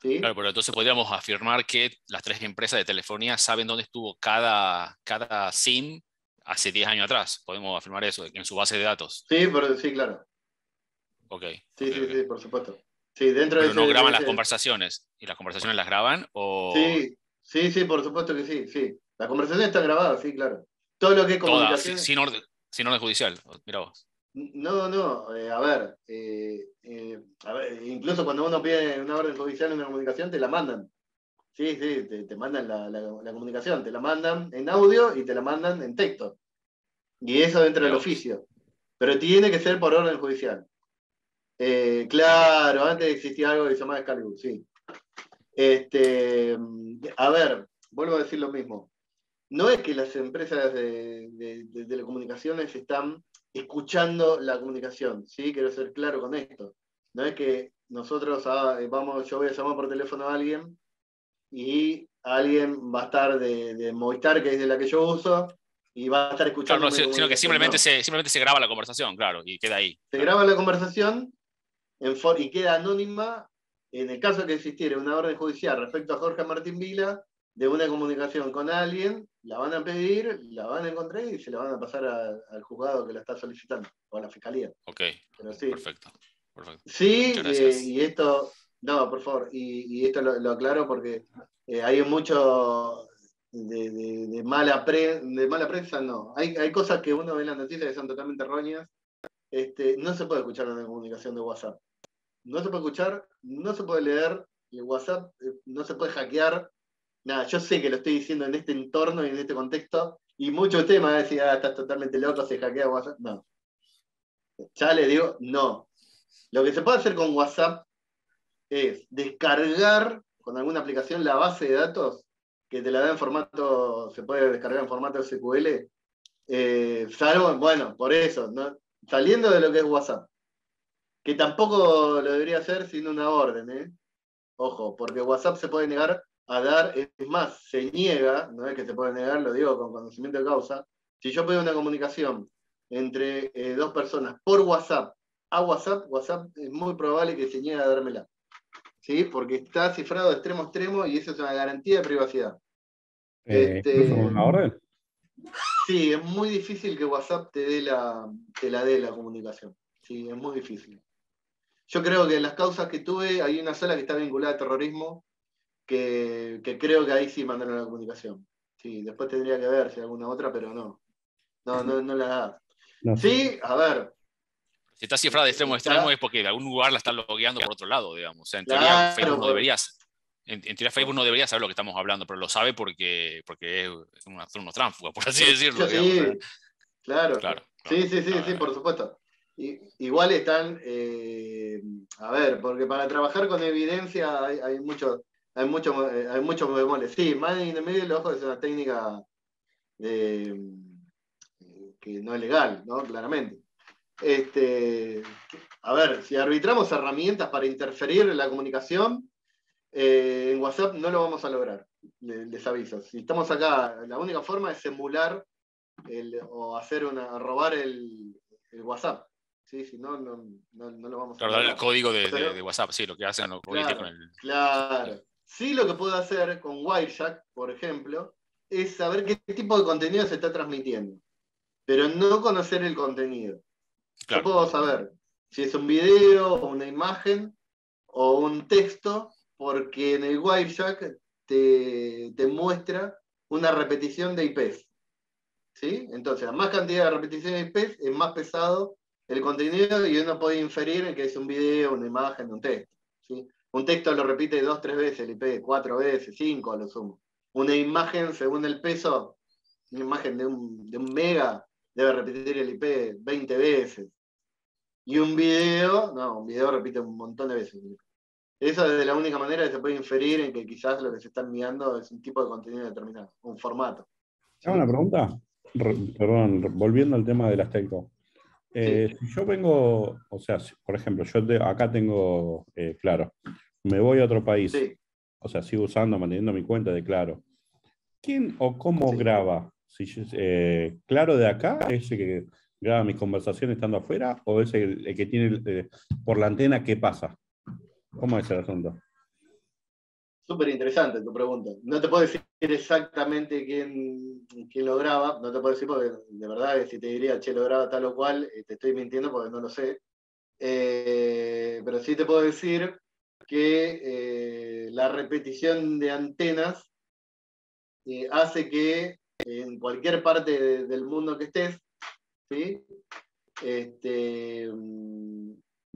¿Sí? Claro, pero entonces podríamos afirmar que las tres empresas de telefonía saben dónde estuvo cada, cada SIM hace diez años atrás. Podemos afirmar eso, en su base de datos. Sí, pero, sí, claro. Ok. Sí, okay, sí, okay. sí, por supuesto. Sí, dentro pero de no ese, graban ese... las conversaciones. ¿Y las conversaciones las graban? O... Sí, sí, sí, por supuesto que sí. sí. Las conversaciones están grabadas, sí, claro. Todo lo que es comunicación... Todas, sin orden, sin orden judicial, mirá vos. No, no, eh, a, ver, eh, eh, a ver, incluso cuando uno pide una orden judicial en una comunicación, te la mandan. Sí, sí, te, te mandan la, la, la comunicación, te la mandan en audio y te la mandan en texto. Y eso dentro del oficio. Pero tiene que ser por orden judicial. Eh, claro, antes existía algo que se llamaba Excalibur, sí. Este, a ver, vuelvo a decir lo mismo. No es que las empresas de, de, de telecomunicaciones están escuchando la comunicación, ¿sí? Quiero ser claro con esto. No es que nosotros, ah, vamos, yo voy a llamar por teléfono a alguien y alguien va a estar de, de Movistar, que es de la que yo uso, y va a estar escuchando. Claro, no, sino que simplemente, no. se, simplemente se graba la conversación, claro, y queda ahí. Se claro. graba la conversación en for y queda anónima en el caso que existiera una orden judicial respecto a Jorge Martín Vila, de una comunicación con alguien, la van a pedir, la van a encontrar y se la van a pasar a, al juzgado que la está solicitando, o a la fiscalía. Ok, pero sí. perfecto, perfecto. Sí, eh, y esto, no, por favor, y, y esto lo, lo aclaro porque eh, hay mucho de, de, de, mala pre, de mala prensa, no. Hay, hay cosas que uno ve en las noticias que son totalmente erróneas. Este, no se puede escuchar una comunicación de WhatsApp. No se puede escuchar, no se puede leer el WhatsApp, no se puede hackear. Nada, yo sé que lo estoy diciendo en este entorno y en este contexto, y muchos de ustedes me van a decir, ah, estás totalmente loco, se hackea WhatsApp. No. Ya les digo, no. Lo que se puede hacer con WhatsApp es descargar con alguna aplicación la base de datos, que te la da en formato, se puede descargar en formato S Q L, eh, salvo, bueno, por eso, ¿no? Saliendo de lo que es WhatsApp, que tampoco lo debería hacer sin una orden, ¿eh? Ojo, porque WhatsApp se puede negar a dar, es más, se niega, no es que se puede negar, lo digo con conocimiento de causa, si yo pido una comunicación entre eh, dos personas por WhatsApp a WhatsApp, WhatsApp es muy probable que se niegue a dármela, ¿sí? Porque está cifrado de extremo a extremo y eso es una garantía de privacidad. Eh, este, ¿Incluso con una orden? Sí, es muy difícil que WhatsApp te dé la, te la dé la comunicación, sí, es muy difícil. Yo creo que en las causas que tuve, hay una sola que está vinculada a terrorismo, Que, que creo que ahí sí mandaron la comunicación. Sí, después tendría que ver si alguna otra, pero no. No, no, no la da. No. Sí, a ver. Si está cifrada de extremo a extremo es porque de algún lugar la están logueando por otro lado, digamos. O sea, en teoría claro, Facebook no deberías. En, en teoría Facebook no debería saber lo que estamos hablando, pero lo sabe porque, porque es una, son unos tránsfugas, por así decirlo. Sí, digamos. Claro. claro. Sí, sí, sí, ah, sí, por supuesto. Y, igual están, eh, a ver, porque para trabajar con evidencia hay, hay muchos. Hay muchos hay mucho bemoles. Sí, mining in the middle, ojo, es una técnica eh, que no es legal, ¿no? Claramente. Este, a ver, si arbitramos herramientas para interferir en la comunicación, eh, en WhatsApp no lo vamos a lograr, les aviso. Si estamos acá, la única forma es emular el, o hacer una, robar el, el WhatsApp. Sí, si no, no, no, no lo vamos a lograr. El código de, Pero, de, de WhatsApp, sí, lo que hacen los claro, con el... Claro. Sí, lo que puedo hacer con Wireshark, por ejemplo, es saber qué tipo de contenido se está transmitiendo, pero no conocer el contenido. Claro. Yo puedo saber si es un video, o una imagen, o un texto, porque en el Wireshark te, te muestra una repetición de I Ps. ¿Sí? Entonces, a más cantidad de repeticiones de I Ps, es más pesado el contenido y uno puede inferir en que es un video, una imagen, un texto. ¿Sí? Un texto lo repite dos, tres veces, el I P cuatro veces, cinco a lo sumo. Una imagen, según el peso, una imagen de un, de un mega debe repetir el I P veinte veces. Y un video, no, un video repite un montón de veces. Eso es de la única manera que se puede inferir en que quizás lo que se están mirando es un tipo de contenido determinado, un formato. ¿Sí? ¿Una pregunta? Re, perdón, volviendo al tema de las telcos. Eh, sí. Si yo vengo, o sea, si, por ejemplo, yo te, acá tengo, eh, Claro, me voy a otro país, sí. o sea, sigo usando, manteniendo mi cuenta de Claro. ¿Quién o cómo sí. graba? Si, eh, ¿Claro de acá? ¿Ese que graba mis conversaciones estando afuera o es el, el que tiene eh, por la antena qué pasa? ¿Cómo es el asunto? Súper interesante tu pregunta. No te puedo decir exactamente quién, quién lo graba, no te puedo decir porque de verdad que si te diría, che, lo graba tal o cual, te estoy mintiendo porque no lo sé. Eh, pero sí te puedo decir que eh, la repetición de antenas eh, hace que en cualquier parte de, del mundo que estés, ¿sí? Este,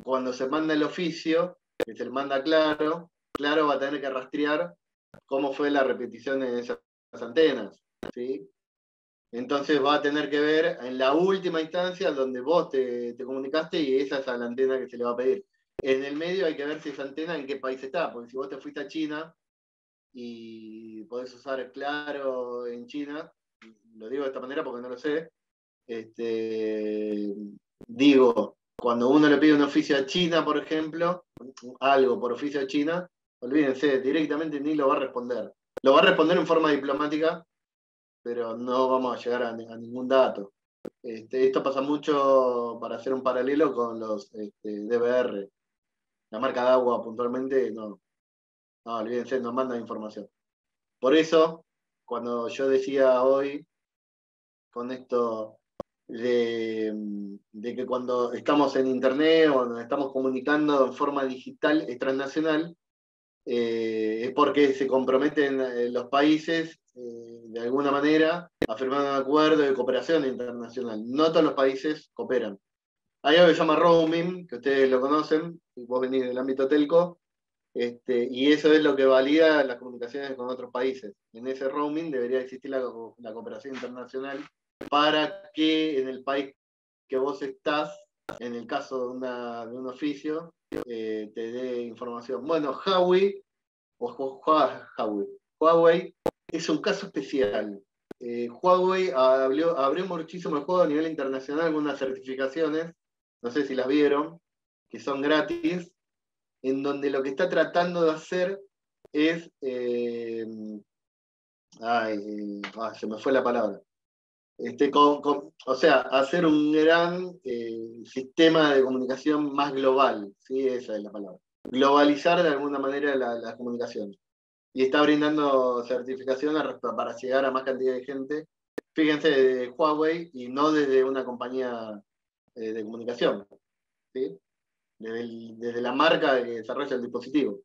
cuando se manda el oficio, que se le manda a Claro, Claro va a tener que rastrear cómo fue la repetición en esas antenas, ¿sí? Entonces va a tener que ver en la última instancia donde vos te, te comunicaste y esa es la antena que se le va a pedir. En el medio hay que ver si esa antena en qué país está, porque si vos te fuiste a China y podés usar Claro en China, lo digo de esta manera porque no lo sé, este, digo, cuando uno le pide un oficio a China, por ejemplo, algo por oficio a China, olvídense, directamente ni lo va a responder. Lo va a responder en forma diplomática, pero no vamos a llegar a, a ningún dato. Este, esto pasa mucho, para hacer un paralelo, con los este, D B R. La marca de agua, puntualmente, no. No, olvídense, nos manda información. Por eso, cuando yo decía hoy, con esto de, de que cuando estamos en internet o nos estamos comunicando en forma digital, es transnacional, eh, es porque se comprometen los países, eh, de alguna manera, a firmar un acuerdo de cooperación internacional. No todos los países cooperan. Hay algo que se llama roaming, que ustedes lo conocen, y vos venís del ámbito telco, Este, y eso es lo que valida las comunicaciones con otros países. En ese roaming debería existir la, la cooperación internacional para que en el país que vos estás, en el caso de, una, de un oficio, eh, te dé información. Bueno, Huawei, o Huawei, Huawei es un caso especial. Eh, Huawei abrió, abrió muchísimo el juego a nivel internacional con unas certificaciones, no sé si las vieron, que son gratis, en donde lo que está tratando de hacer es... Eh, ay, ah, se me fue la palabra. Este, con, con, o sea, hacer un gran eh, sistema de comunicación más global, ¿sí? Esa es la palabra. Globalizar de alguna manera las la comunicaciones. Y está brindando certificaciones para llegar a más cantidad de gente. Fíjense, de Huawei y no desde una compañía eh, de comunicación, ¿sí? Desde, el, desde la marca que desarrolla el dispositivo.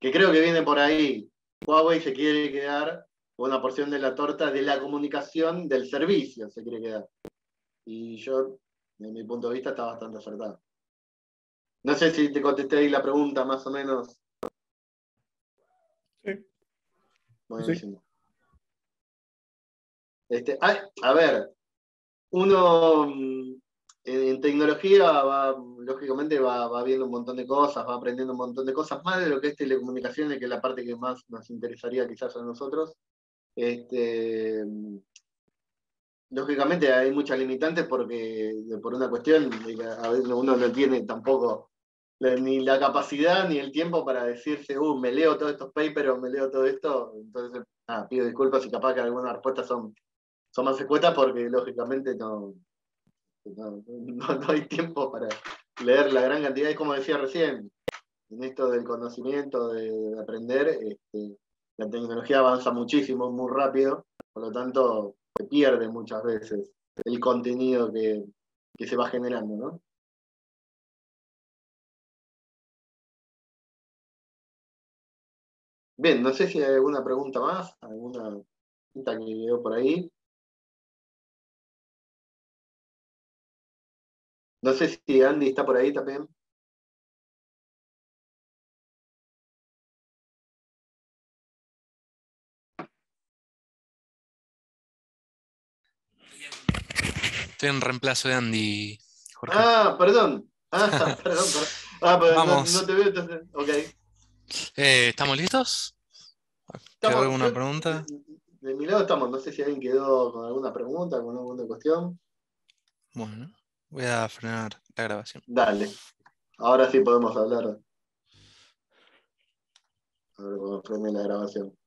Que creo que viene por ahí. Huawei se quiere quedar con una porción de la torta de la comunicación del servicio, se quiere quedar. Y yo, desde mi punto de vista, está bastante acertado. No sé si te contesté ahí la pregunta, más o menos. Sí. Buenísimo. Sí. Este, ay, a ver, uno... En tecnología, va, lógicamente, va, va viendo un montón de cosas, va aprendiendo un montón de cosas, más de lo que es telecomunicaciones, que es la parte que más nos interesaría quizás a nosotros. Este, lógicamente hay muchas limitantes porque, por una cuestión, a veces uno no tiene tampoco ni la capacidad ni el tiempo para decirse, uh, me leo todos estos papers o me leo todo esto, entonces ah, pido disculpas y capaz que algunas respuestas son, son más escuetas porque lógicamente no... No, no, no hay tiempo para leer la gran cantidad, y como decía recién, en esto del conocimiento, de, de aprender, este, la tecnología avanza muchísimo, muy rápido, por lo tanto se pierde muchas veces el contenido que, que se va generando, ¿no? Bien, no sé si hay alguna pregunta más, alguna pregunta que quedó por ahí. No sé si Andy está por ahí también. Estoy en reemplazo de Andy, Jorge. Ah, perdón. Ah, perdón. perdón. Ah, pero vamos. No, no te veo, entonces. Okay. Eh, ¿Estamos listos? ¿Quedó alguna yo, pregunta? De mi lado estamos. No sé si alguien quedó con alguna pregunta, con alguna cuestión. Bueno. Voy a frenar la grabación. Dale. Ahora sí podemos hablar. A ver, voy a frenar la grabación.